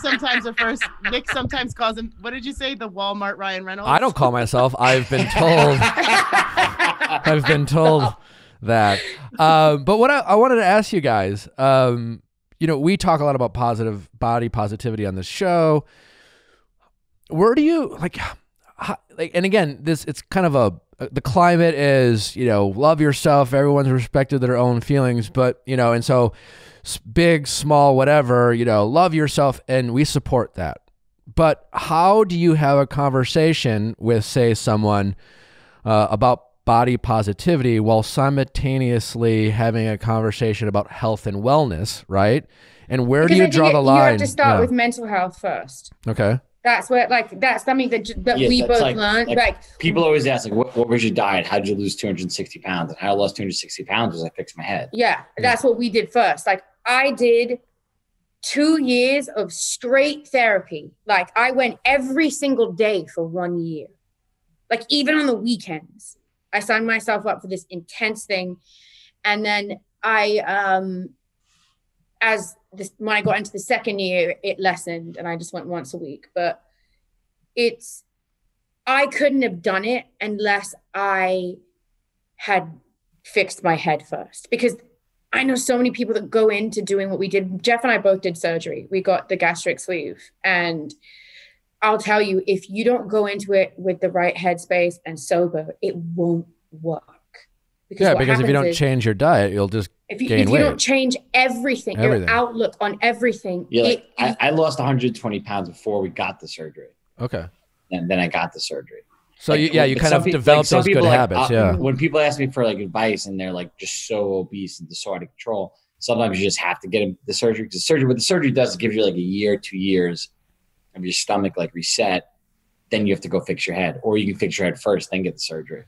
sometimes calls him, what did you say, the Walmart Ryan Reynolds? I don't call myself, I've been told. I've been told that. But what I wanted to ask you guys, you know, we talk a lot about positive body positivity on the show. Where do you and again, it's kind of the climate is, you know, love yourself. Everyone's respected their own feelings, but you know, and so big, small, whatever, you know, love yourself. And we support that. But how do you have a conversation with, say, someone about body positivity while simultaneously having a conversation about health and wellness, right? And where do you draw the line? You have to start with mental health first. Okay. That's where, like, that's something that we both learned. Like people always ask, like, what was your diet? How'd you lose 260 pounds? And how I lost 260 pounds was I fixed my head. Yeah, that's what we did first. Like I did 2 years of straight therapy. Like, I went every single day for 1 year. Like, even on the weekends, I signed myself up for this intense thing. And then I, when I got into the second year, it lessened and I just went once a week. But I couldn't have done it unless I had fixed my head first, because I know so many people that go into doing what we did. Jeff and I both did surgery. We got the gastric sleeve. And I'll tell you, if you don't go into it with the right headspace and sober, it won't work. Because if you don't change your diet, you'll just gain weight. If you don't change everything, your outlook on everything. Yeah, I lost 120 pounds before we got the surgery. Okay. And then I got the surgery. So you kind of develop those good habits. Yeah. When people ask me for advice and they're just so obese and just so out of control, sometimes you just have to get the surgery. Because what the surgery does is give you 1 year, 2 years of your stomach reset. Then you have to go fix your head, or you can fix your head first, then get the surgery.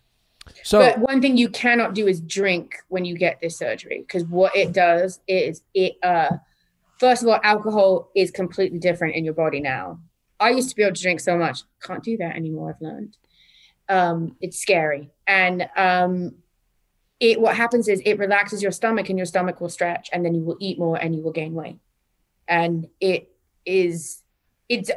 So, but one thing you cannot do is drink when you get this surgery, because what it does is first of all, alcohol is completely different in your body now. I used to be able to drink so much. Can't do that anymore, I've learned. It's scary. And what happens is it relaxes your stomach and your stomach will stretch, and then you will eat more and you will gain weight. And it's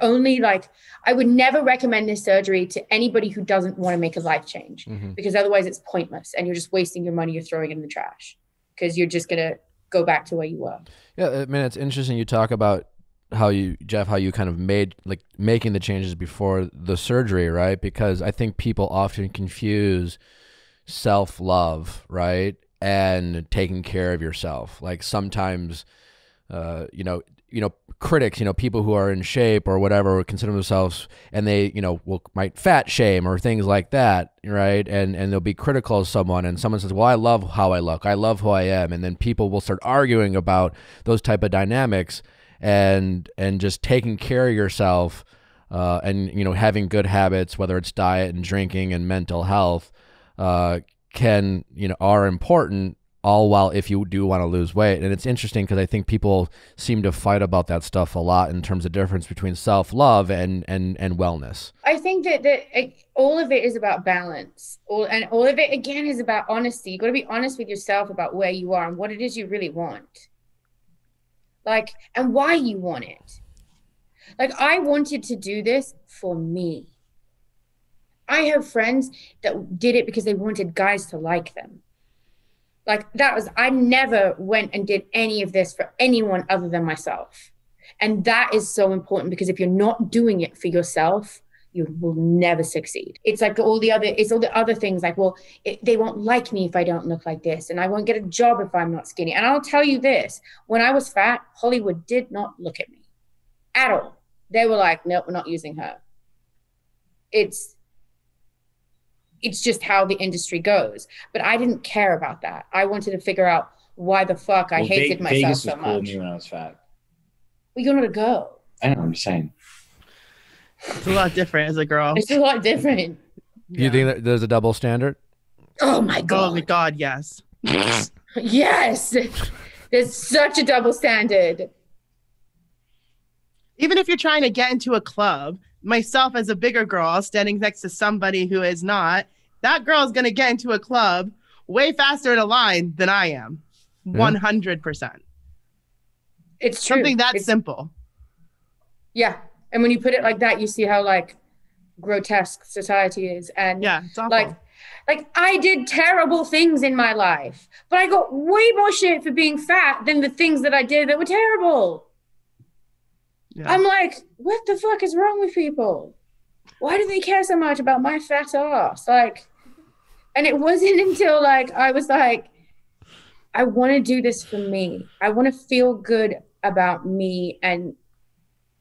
only I would never recommend this surgery to anybody who doesn't want to make a life change, because otherwise it's pointless and you're just wasting your money. You're throwing it in the trash because you're just going to go back to where you were. Yeah. I mean, it's interesting you talk about how you kind of made making the changes before the surgery, right? Because I think people often confuse self-love, right, and taking care of yourself. Sometimes, critics, people who are in shape or whatever consider themselves, and they, might fat shame or things like that, right? And they'll be critical of someone, and someone says, well, I love how I look, I love who I am. And then people will start arguing about those type of dynamics, and just taking care of yourself, and having good habits, whether it's diet and drinking and mental health, are important, all while if you do want to lose weight. And it's interesting because I think people seem to fight about that stuff a lot in terms of difference between self-love and wellness. I think that all of it is about balance. All of it, again, is about honesty. You got to be honest with yourself about where you are and what it is you really want. And why you want it. I wanted to do this for me. I have friends that did it because they wanted guys to like them. I never went and did any of this for anyone other than myself. And that is so important, because if you're not doing it for yourself, you will never succeed. It's all the other things they won't like me if I don't look like this, and I won't get a job if I'm not skinny. And I'll tell you this, when I was fat, Hollywood did not look at me at all. They were like, no, we're not using her. It's just how the industry goes. But I didn't care about that. I wanted to figure out why the fuck I hated myself so much. Vegas was cool with me when I was fat. Well, you're not a girl. I know, I'm just saying. It's a lot different as a girl. It's a lot different. Yeah. You think that there's a double standard? Oh my God. Oh my God, yes. Yes. There's such a double standard. Even if you're trying to get into a club, myself as a bigger girl standing next to somebody who is not, that girl is going to get into a club way faster in a line than I am. Yeah. 100%. It's true. Something that simple. Yeah. And when you put it like that, you see how grotesque society is. And yeah, it's awful. I did terrible things in my life, but I got way more shit for being fat than the things that I did that were terrible. Yeah. I'm like, what the fuck is wrong with people? Why do they care so much about my fat ass? And it wasn't until I was I want to do this for me. I want to feel good about me, and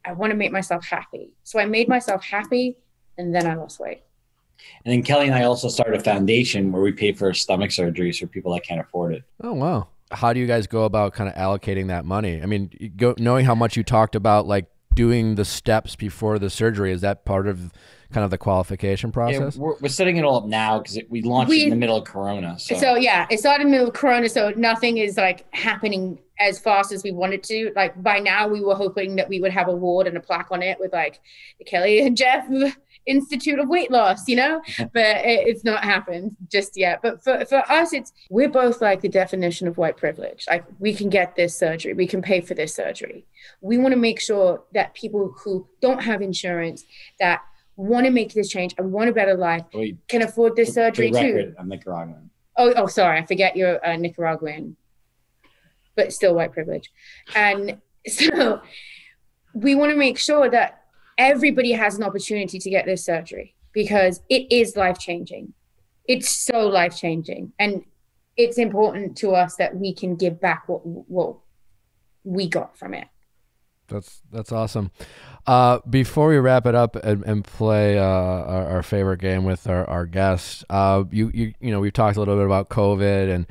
I want to make myself happy. So I made myself happy, and then I lost weight. And then Kelly and I also started a foundation where we pay for stomach surgeries for people that can't afford it. Oh, wow. How do you guys go about kind of allocating that money? I mean, knowing how much you talked about, doing the steps before the surgery, is that part of kind of the qualification process? Yeah, we're setting it all up now because we launched it in the middle of Corona. So yeah, it started in the middle of Corona, so nothing is happening as fast as we wanted to. Like, by now we were hoping that we would have a award and a plaque on it with like the Kelly and Jeff Institute of Weight Loss, you know, but it's not happened just yet. But for us, it's, we're both like the definition of white privilege. Like, we can get this surgery, we can pay for this surgery. We want to make sure that people who don't have insurance, that want to make this change and want a better life, can afford this surgery too. I'm Nicaraguan. Oh, sorry, I forget you're Nicaraguan, but still white privilege. And so we want to make sure that everybody has an opportunity to get this surgery, because it is life-changing. It's so life-changing. And it's important to us that we can give back what we got from it. That's awesome. Before we wrap it up and play our favorite game with our guests, you know, we've talked a little bit about COVID, and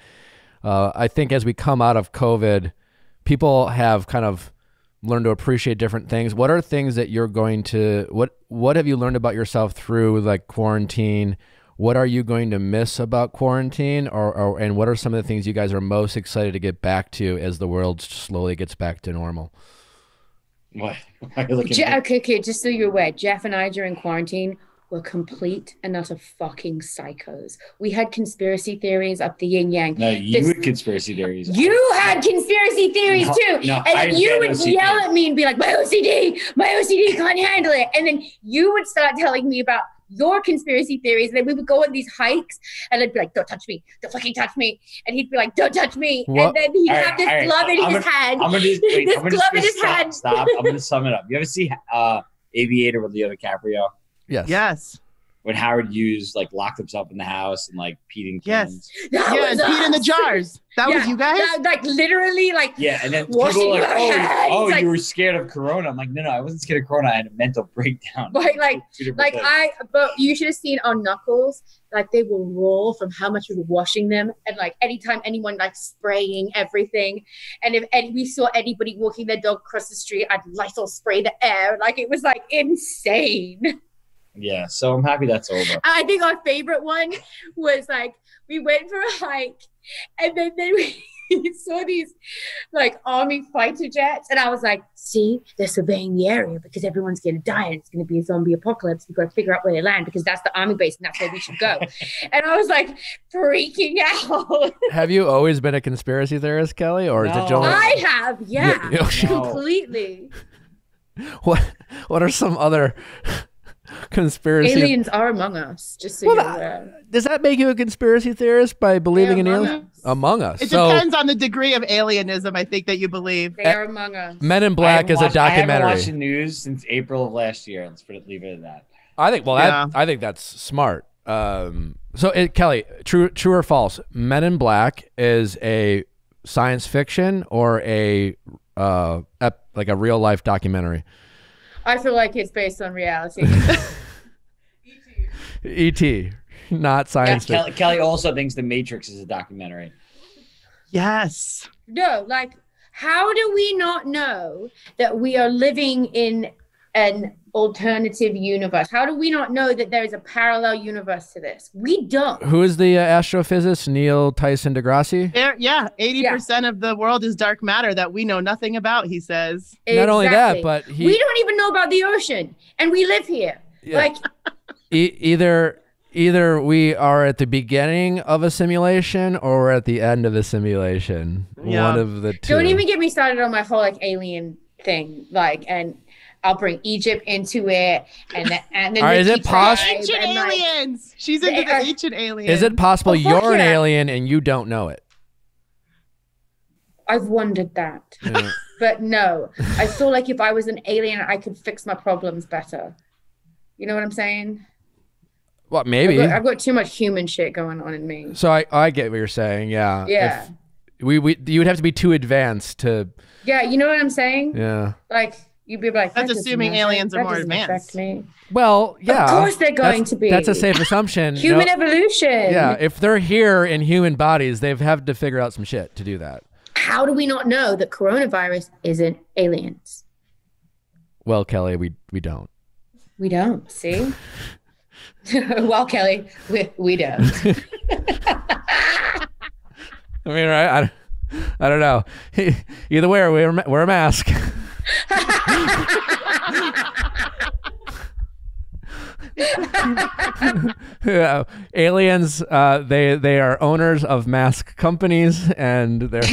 I think as we come out of COVID, people have kind of learned to appreciate different things. What are things that you're going to, what have you learned about yourself through like quarantine? What are you going to miss about quarantine, or and what are some of the things you guys are most excited to get back to as the world slowly gets back to normal? What? Okay, just so you're aware, Jeff and I during quarantine were complete and utter fucking psychos. We had conspiracy theories up the yin yang. No, you had conspiracy theories. You had conspiracy theories too. No, and then you would yell at me and be like, my OCD can't handle it. And then you would start telling me about your conspiracy theories, and then we would go on these hikes, and I'd be like, don't touch me, don't fucking touch me, and he'd be like, don't touch me. What? And then he'd have this glove in his hand. This glove in his hand. Stop. I'm gonna sum it up. You ever see Aviator with Leo DiCaprio? Yes when Howard Hughes like locked himself in the house and like peed in cans. Peed in the jars. That was you guys? That, like, literally, like, yeah. And then people were like, oh, you were scared of corona. I'm like, no, I wasn't scared of corona. I had a mental breakdown. But you should have seen our knuckles. Like, they will roll from how much we were washing them. And like, anytime anyone like spraying everything. And if we saw anybody walking their dog across the street, I'd Lysol spray the air. Like, it was like insane. Yeah. So I'm happy that's over. I think our favorite one was like, we went for a hike, and then we saw these like army fighter jets, and I was like, see, they're surveying the area because everyone's going to die and it's going to be a zombie apocalypse. We've got to figure out where they land because that's the army base and that's where we should go. And I was like freaking out. Have you always been a conspiracy theorist, Kelly? Or is it Joel? I have, yeah. Completely. What are some other conspiracy? Aliens are among us, just so you're aware. Does that make you a conspiracy theorist by believing in aliens? Among us. It depends on the degree of alienism, I think, that you believe. They are among us. Men in Black is a documentary. I haven't watched the news since April of last year. Let's leave it at that. I think that's smart. Kelly, true or false, Men in Black is a science fiction or a like a real life documentary? I feel like it's based on reality. E.T., not science fiction. Kelly also thinks The Matrix is a documentary. Yes. No, like, how do we not know that we are living in an alternative universe? How do we not know that there is a parallel universe to this? We don't. Who is the astrophysicist, Neil Tyson deGrasse? 80% of the world is dark matter that we know nothing about, he says. Exactly. Not only that, but we don't even know about the ocean, and we live here. Yeah. Like, either we are at the beginning of a simulation or we're at the end of a simulation. Yeah. One of the two. Don't even get me started on my whole like alien thing, like, and I'll bring Egypt into it, and then right, is it possible? Ancient aliens. Like, she's into the ancient aliens. Is it possible you're an alien and you don't know it? I've wondered that, but no. I feel like if I was an alien, I could fix my problems better. You know what I'm saying? Well, maybe I've got too much human shit going on in me. So I get what you're saying. Yeah. Yeah. If you would have to be too advanced to. Yeah, you know what I'm saying? Yeah. Like. You'd be like, that's assuming aliens are more advanced. Well, yeah. Of course they're going to be. That's a safe assumption. Human evolution. Yeah, if they're here in human bodies, they've had to figure out some shit to do that. How do we not know that coronavirus isn't aliens? Well, Kelly, we don't. We don't, see? Well, Kelly, we don't. I mean, right? I don't. I don't know. Either way, wear a mask. Aliens, they are owners of mask companies, and they're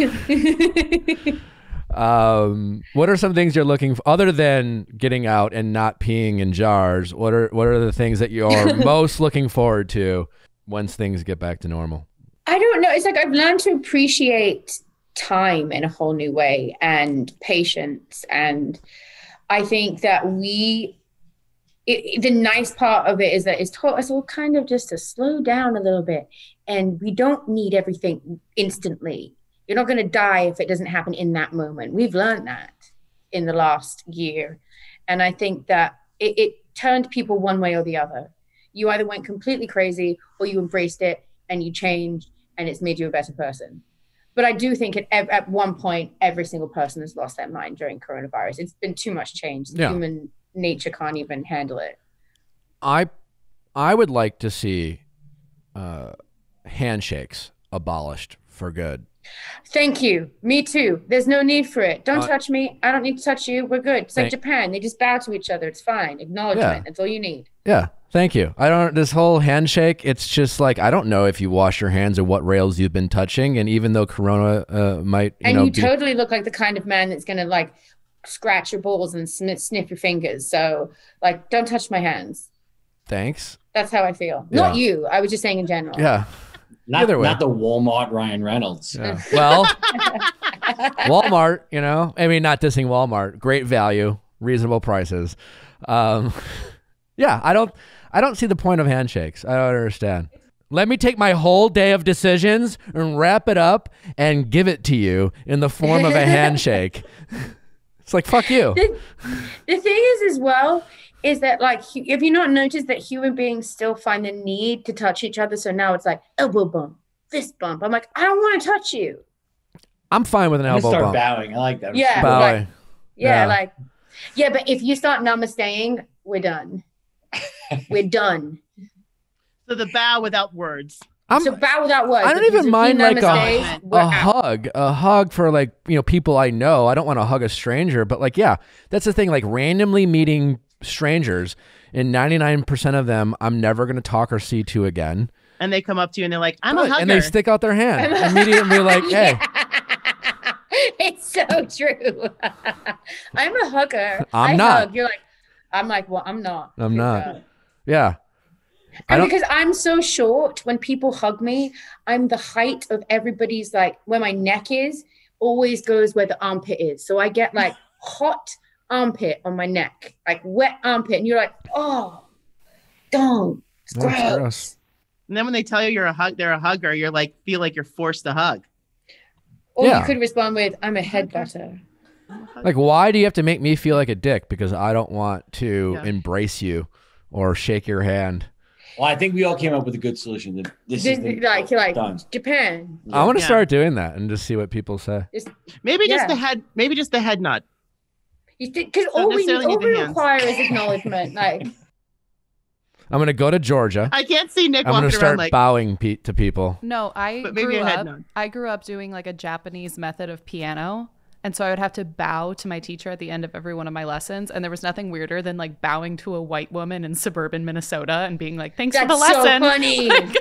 what are some things you're looking for other than getting out and not peeing in jars? What are the things that you're most looking forward to once things get back to normal? I don't know. It's like I've learned to appreciate time in a whole new way, and patience, and I think that the nice part of it is that it's taught us all kind of just to slow down a little bit, and we don't need everything instantly. You're not going to die if it doesn't happen in that moment. We've learned that in the last year, and I think that it turned people one way or the other. You either went completely crazy or you embraced it and you changed, and it's made you a better person. But I do think at one point, every single person has lost their mind during coronavirus. It's been too much change. Yeah. Human nature can't even handle it. I would like to see handshakes abolished for good. Thank you. Me too. There's no need for it. Don't touch me. I don't need to touch you. We're good. It's like Japan. They just bow to each other. It's fine. Acknowledgement. Yeah. That's all you need. Yeah. Thank you. This whole handshake, it's just like, I don't know if you wash your hands or what rails you've been touching. And even though Corona might, you totally look like the kind of man that's going to like scratch your balls and sniff your fingers. So like, don't touch my hands. Thanks. That's how I feel. Yeah. Not you. I was just saying in general. Yeah. Not the Walmart Ryan Reynolds. Yeah. Well, Walmart, you know, I mean, not dissing Walmart. Great value, reasonable prices. Yeah, I don't see the point of handshakes. I don't understand. Let me take my whole day of decisions and wrap it up and give it to you in the form of a handshake. It's like, fuck you. The thing is as well, is that like, have you not noticed that human beings still find the need to touch each other? So now it's like elbow bump, fist bump. I'm like, I don't want to touch you. I'm fine with an elbow bump. Start bowing. I like that. Yeah, bowing. Like, yeah, yeah, like, yeah. But if you start namasteing, we're done. We're done. So the bow without words. So bow without words. I don't even mind like a hug. A hug for like, you know, people I know. I don't want to hug a stranger, but like, yeah, that's the thing. Like randomly meeting strangers, and 99% of them I'm never going to talk or see to again. And they come up to you and they're like, I'm a hugger. And they stick out their hand. Immediately like, hey. It's so true. I'm a hugger. I'm not. Hug. You're like, I'm like, well, I'm not. I'm not. Yeah. And because I'm so short, when people hug me, I'm the height of everybody's, like, where my neck is always goes where the armpit is. So I get like hot armpit on my neck, like wet armpit. And you're like, oh, don't. It's gross. And then when they tell you they're a hugger, you're like, feel like you're forced to hug. Or you could respond with, I'm a headbutter. Like, why do you have to make me feel like a dick because I don't want to embrace you or shake your hand? Well, I think we all came up with a good solution. This is like Japan. I want to start doing that and just see what people say. Maybe just the head nod. Because all we require is acknowledgement. Like, I'm gonna go to Georgia. I can't see Nick. I'm gonna start like, bowing to people. No, I grew up doing like a Japanese method of piano. And so I would have to bow to my teacher at the end of every one of my lessons. And there was nothing weirder than like bowing to a white woman in suburban Minnesota and being like, thanks for the lesson. That's so funny. Like,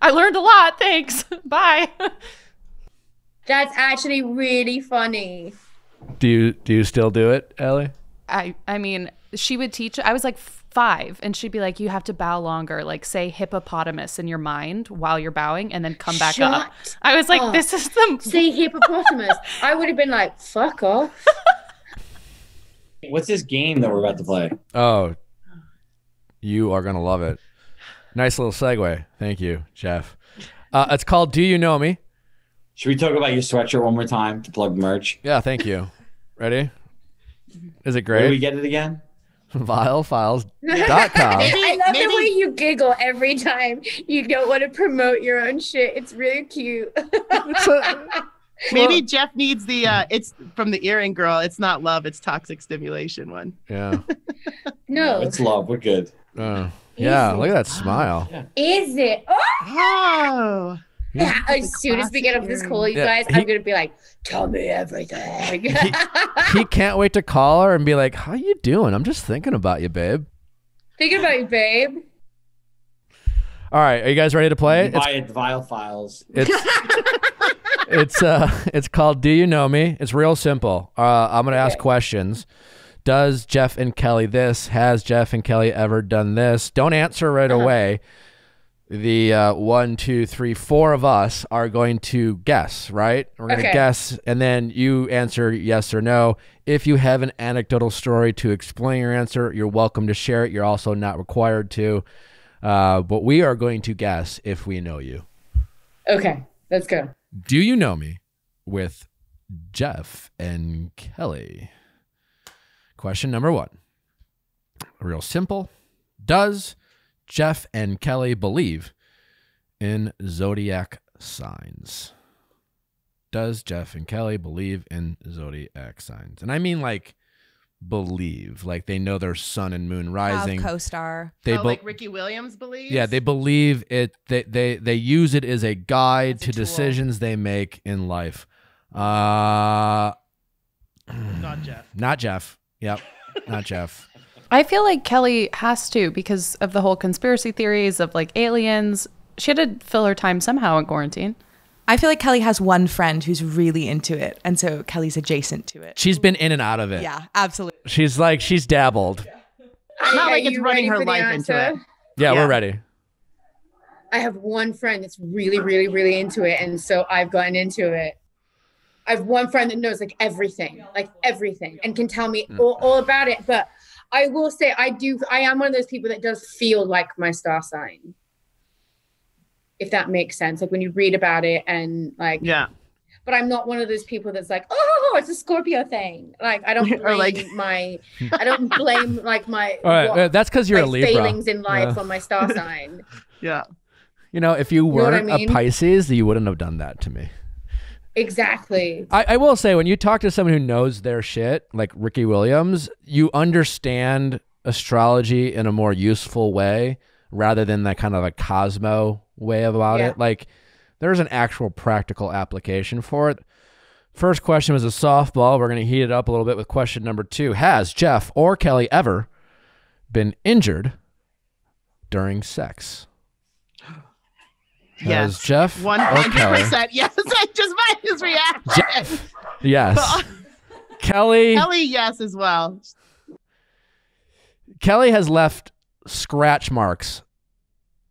I learned a lot. Thanks. Bye. That's actually really funny. Do you still do it, Ellie? I mean, she would teach. I was like 5 and she'd be like, you have to bow longer, like say hippopotamus in your mind while you're bowing and then come back up. I was like, this is the say hippopotamus. I would have been like, fuck off. What's this game that we're about to play? Oh, you are gonna love it. Nice little segue. Thank you, Jeff. It's called Do You Know Me? Should we talk about your sweatshirt one more time to plug merch? Yeah, thank you. Ready? Is it great? Did we get it again? ViallFiles.com. I love the way you giggle every time you don't want to promote your own shit. It's really cute. Maybe Jeff needs the it's from the earring girl. It's not love, it's toxic stimulation one. Yeah. No, it's love. We're good. Yeah, look at that smile. Yeah. Is it? Oh! As soon as we get off this call, you guys, I'm going to be like, tell me everything. he can't wait to call her and be like, how you doing? I'm just thinking about you, babe. Thinking about you, babe. All right. Are you guys ready to play? It's Viall Files. It's called Do You Know Me? It's real simple. I'm going to ask questions. Does Jeff and Kelly this? Has Jeff and Kelly ever done this? Don't answer right away. The 1, 2, 3, 4 of us are going to guess, right? We're going to guess, and then you answer yes or no. If you have an anecdotal story to explain your answer, you're welcome to share it. You're also not required to. But we are going to guess if we know you. Okay, let's go. Do you know me with Jeff and Kelly? Question number 1, real simple. Does Jeff and Kelly believe in zodiac signs? Does Jeff and Kelly believe in zodiac signs? And I mean like believe, like they know their sun and moon rising. Co-star. They like Ricky Williams believes? Yeah, they believe it. They use it as a guide to decisions they make in life. Not Jeff. Not Jeff. Yep, not Jeff. I feel like Kelly has to because of the whole conspiracy theories of like aliens. She had to fill her time somehow in quarantine. I feel like Kelly has one friend who's really into it. And so Kelly's adjacent to it. She's been in and out of it. Yeah, absolutely. She's like, she's dabbled. It's not like it's running her life into it. Yeah, we're ready. I have one friend that's really, really, really into it. And so I've gotten into it. I have one friend that knows like everything, and can tell me all about it. But I will say I am one of those people that does feel like my star sign, if that makes sense. Like when you read about it and like, yeah. But I'm not one of those people that's like, oh, it's a Scorpio thing. Like I don't blame I don't blame like my that's because you're a Libra. Failings in life on my star sign. Yeah. You know, if you weren't a Pisces, you wouldn't have done that to me. Exactly. I will say when you talk to someone who knows their shit, like Ricky Williams, you understand astrology in a more useful way rather than that kind of a Cosmo way about it. Like there's an actual practical application for it. First question was a softball. We're going to heat it up a little bit with question number 2. Has Jeff or Kelly ever been injured during sex? Yes. Has Jeff 100%. Yes, I just might just react. Jeff, yes. Kelly, yes as well. Kelly has left scratch marks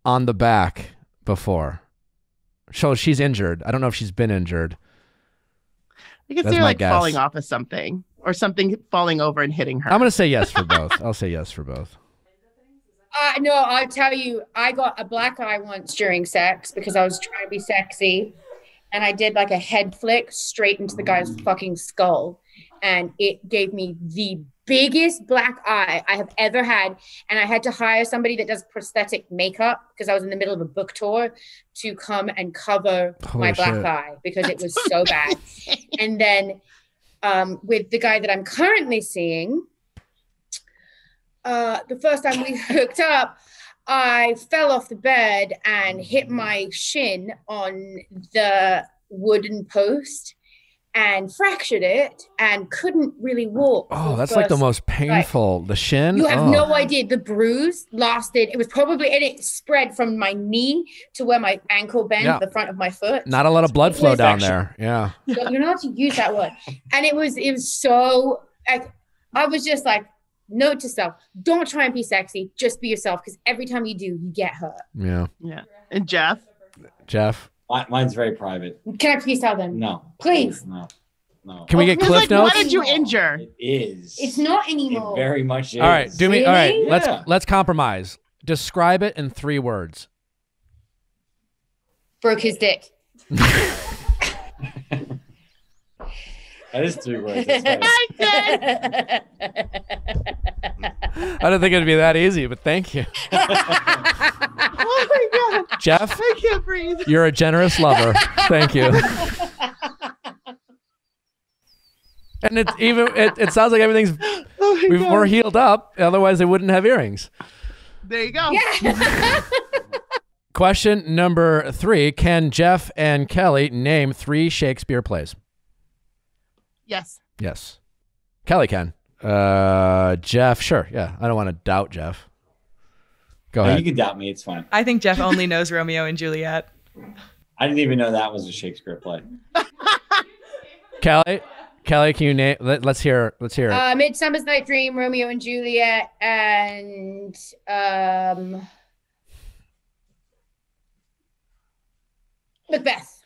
on the back before, so she's injured. I don't know if she's been injured. I guess they're like falling off of something or something falling over and hitting her. I'm gonna say yes for both. I'll say yes for both. No, I'll tell you, I got a black eye once during sex because I was trying to be sexy, and I did like a head flick straight into the guy's fucking skull, and it gave me the biggest black eye I have ever had, and I had to hire somebody that does prosthetic makeup because I was in the middle of a book tour to come and cover my black eye because it was so bad. And then with the guy that I'm currently seeing, the first time we hooked up, I fell off the bed and hit my shin on the wooden post and fractured it and couldn't really walk. Oh, that's like the most painful, the shin. You have no idea. The bruise lasted. It was probably, and it spread from my knee to where my ankle bent, the front of my foot. Not a lot of blood flow down there. Yeah. So you're not allowed to use that word. And it was so, I was just like, note to self, don't try and be sexy. Just be yourself, because every time you do, you get hurt. Yeah. Yeah. And Jeff? Mine's very private. Can I please tell them? No. Please? No. No. Can we get cliff notes? What did you injure? It is. It's not anymore. It very much is. All right. Do me. Really? All right. Yeah. Let's compromise. Describe it in 3 words. Broke his dick. That is 3 words. I don't think it'd be that easy, but thank you. Oh my God. Jeff, I can't breathe. You're a generous lover. Thank you. And it's even, it sounds like everything's, we're healed up. Otherwise, they wouldn't have earrings. There you go. Yeah. Question number 3. Can Jeff and Kelly name 3 Shakespeare plays? Yes. Yes. Kelly can. Jeff, sure. Yeah. I don't want to doubt Jeff. Go ahead. You can doubt me. It's fine. I think Jeff only knows Romeo and Juliet. I didn't even know that was a Shakespeare play. Kelly, can you name? Let's hear. Midsummer's Night Dream, Romeo and Juliet, and Macbeth.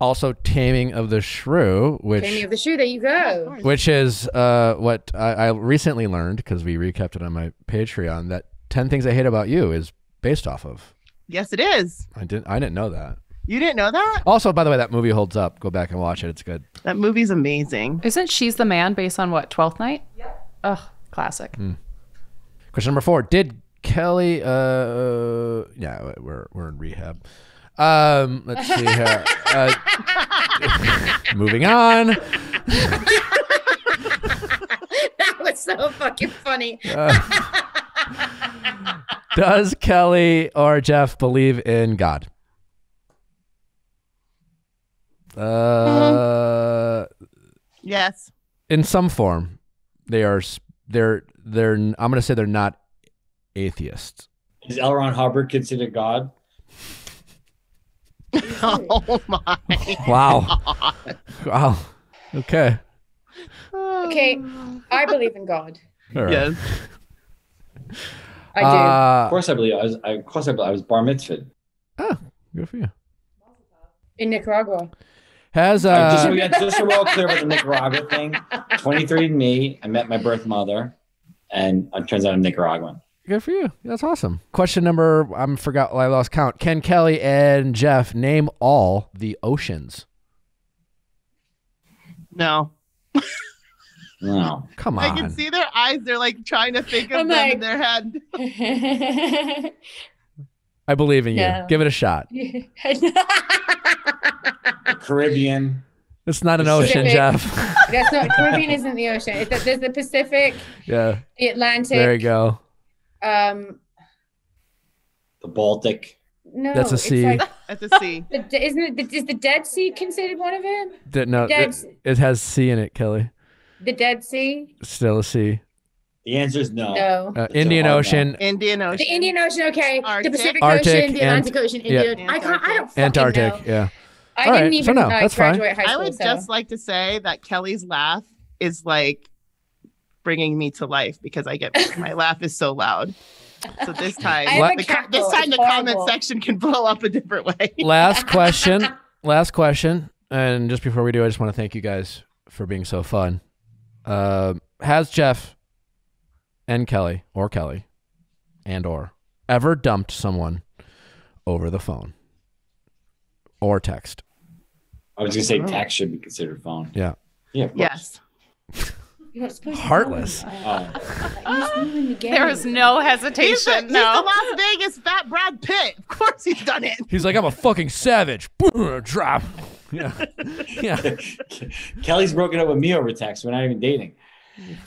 Also, Taming of the Shrew, which there you go. Which is what I recently learned because we recapped it on my Patreon that 10 Things I Hate About You is based off of. Yes, it is. I didn't know that. You didn't know that? Also, by the way, that movie holds up. Go back and watch it. It's good. That movie's amazing. Isn't She's the Man based on what, 12th Night? Yep. Ugh, classic. Mm. Question number 4. Did Kelly, yeah, we're in rehab. Let's see here. Moving on. That was so fucking funny. Does Kelly or Jeff believe in God? Yes. In some form, they're I'm gonna say they're not atheists. Is L. Ron Hubbard considered God? Oh my! Wow! God. Wow! Okay. Okay, I believe in God. Right. Yes, I do. Of course, I believe. I was bar mitzvahed. Oh, good for you. In Nicaragua. Has just so we're all clear about the Nicaragua thing. 23andMe. I met my birth mother, and it turns out I'm Nicaraguan. Good for you. That's awesome. Question number I lost count. Can Kelly and Jeff name all the oceans? No. No. Come on. I can see their eyes. They're like trying to think of them in their head. I believe in you. Yeah. Give it a shot. Caribbean. It's not an ocean, Jeff. That's not. Caribbean isn't the ocean. There's the Pacific. Yeah. The Atlantic. There you go. The Baltic. No, that's a sea. That's a sea. Is the Dead Sea considered one of them? It has sea in it, Kelly. The Dead Sea. Still a sea. The answer is no. No. Indian Ocean. Indian Ocean. The Indian Ocean, okay. Arctic. The Pacific Ocean, the Atlantic Ocean, Indian Ocean. I don't fucking Antarctic, know. Yeah. I all didn't right, even so no, that's graduate fine. High school. I would just like to say that Kelly's laugh is like bringing me to life because my laugh is so loud. So this time, the comment section can blow up a different way. Last question. And just before we do, I just want to thank you guys for being so fun. Has Jeff and Kelly ever dumped someone over the phone or text? I was going to say text should be considered phone. Yeah. Yeah. Yes. Heartless. There is no hesitation. He's the Las Vegas fat Brad Pitt. Of course he's done it. He's like, I'm a fucking savage. Drop. Yeah. Yeah. Kelly's broken up with me over text. We're not even dating.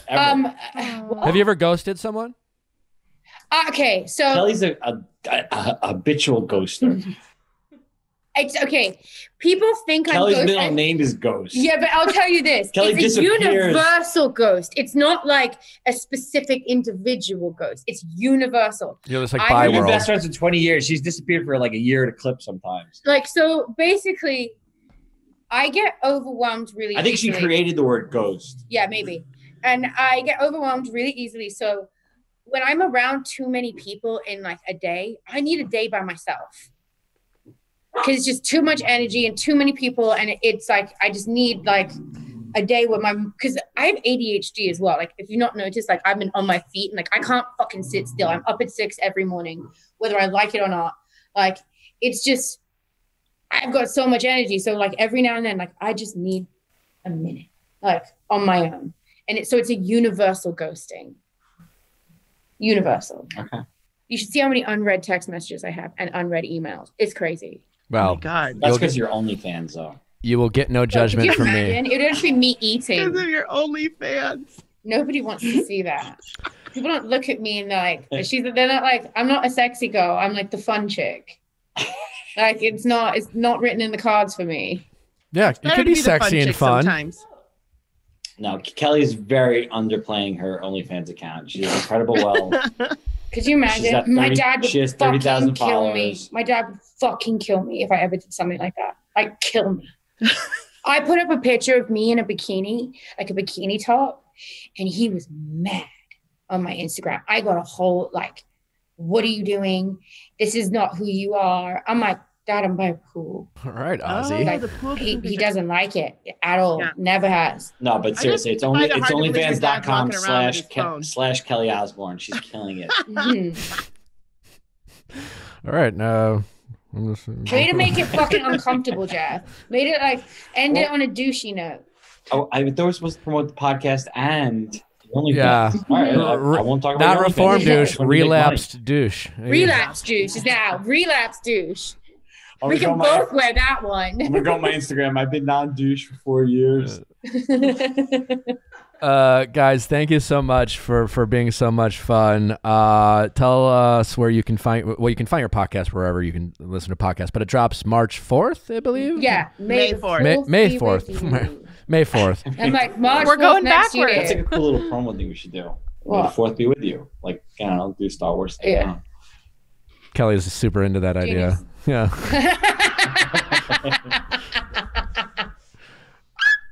Ever. Have you ever ghosted someone? Okay, so Kelly's a habitual ghoster. It's okay. People think Kelly's I'm ghost. Middle name is Ghost. Yeah, but I'll tell you this: it's a universal ghost. It's not like a specific individual ghost. It's universal. You know, it's like I've been best friends in 20 years. She's disappeared for like a year at a clip sometimes. Like so, basically. I get overwhelmed really easily. I think she created the word ghost. Yeah, maybe. And I get overwhelmed really easily. So when I'm around too many people in like a day, I need a day by myself. Because it's just too much energy and too many people. And it's like, I just need like a day with because I have ADHD as well. Like if you've not noticed, like I've been on my feet and like, I can't fucking sit still. I'm up at 6 every morning, whether I like it or not. Like it's just, I've got so much energy. So like every now and then, like I just need a minute, like on my own. And it's a universal ghosting. Universal. Okay. You should see how many unread text messages I have and unread emails. It's crazy. Well, oh my God. That's because you're OnlyFans though. You will get no judgment from me. It would just be me eating. Because of your OnlyFans. Nobody wants to see that. People don't look at me and like, they're not like, I'm not a sexy girl. I'm like the fun chick. Like, it's not written in the cards for me. Yeah, you could be sexy and fun. Sometimes. No, Kelly's very underplaying her OnlyFans account. She's incredible. Well, could you imagine? My dad would fucking kill me. My dad would fucking kill me if I ever did something like that. Like, kill me. I put up a picture of me in a bikini, like a bikini top, and he was mad on my Instagram. I got a whole, like, what are you doing? This is not who you are. I'm like, Dad, I'm by a pool. All right, Ozzy. Oh, like, the pool he doesn't like it at all. Yeah. Never has. No, but seriously, it's OnlyFans.com/ Kelly Osbourne. She's killing it. Mm-hmm. All right, now. Way to make it fucking uncomfortable, Jeff. Made it like end it on a douchey note. Oh, I thought we were supposed to promote the podcast and OnlyFans. All right, I won't talk about not reformed douche, relapsed douche. Relapsed douche is now relapsed douche. We can both wear that one. I'm gonna go on my Instagram. I've been non-douche for 4 years. Guys, thank you so much for being so much fun. Tell us where you can find. Well, you can find your podcast wherever you can listen to podcasts. But it drops March 4th, I believe. Yeah, May 4th. May 4th. May 4th. I'm like, we're going backwards. That's like a cool little promo thing we should do. May the 4th be with you. Like, I don't know, do Star Wars. Thing. Yeah. Kelly is super into that idea. Yeah.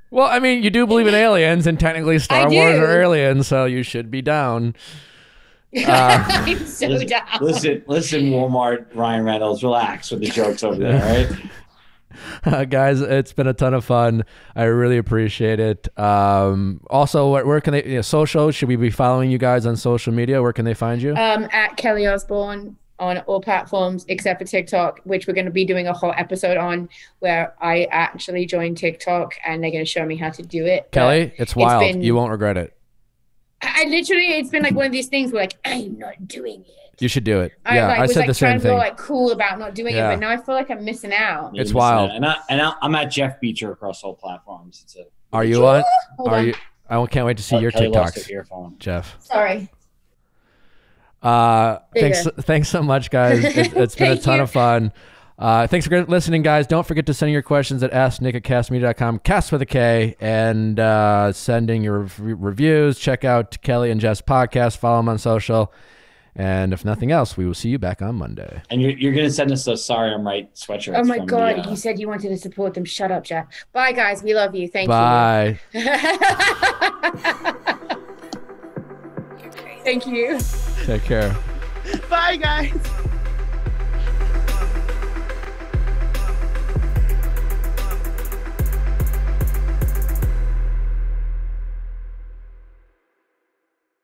Well, I mean, you do believe in aliens, and technically Star Wars are aliens, so you should be down. I'm so down. Listen, Walmart, Ryan Reynolds, relax with the jokes over there, right? Guys, it's been a ton of fun. I really appreciate it. Also, where can they, social? Should we be following you guys on social media? Where can they find you? At Kelly Osbourne on all platforms except for TikTok, which we're going to be doing a whole episode on, where I actually joined TikTok and they're going to show me how to do it. Kelly, but it's wild. You won't regret it. I literally, it's been like one of these things where like, I'm not doing it. You should do it. I was trying to feel like cool about not doing it, but now I feel like I'm missing out. It's wild. And I'm at Jeff Beecher across all platforms. Are you on? I can't wait to see your TikToks, Jeff. Sorry. Thanks so much, guys. It's been a ton of fun. Thanks for listening, guys. Don't forget to send your questions at asknick@castmedia.com, cast with a K, and sending your reviews. Check out Kelly and Jeff's podcast. Follow them on social. And if nothing else, we will see you back on Monday. And you're going to send us a Sorry I'm Right sweatshirt. Oh, my God. You said you wanted to support them. Shut up, Jeff. Bye, guys. We love you. Thank you. Bye. Thank you. Take care. Bye, guys.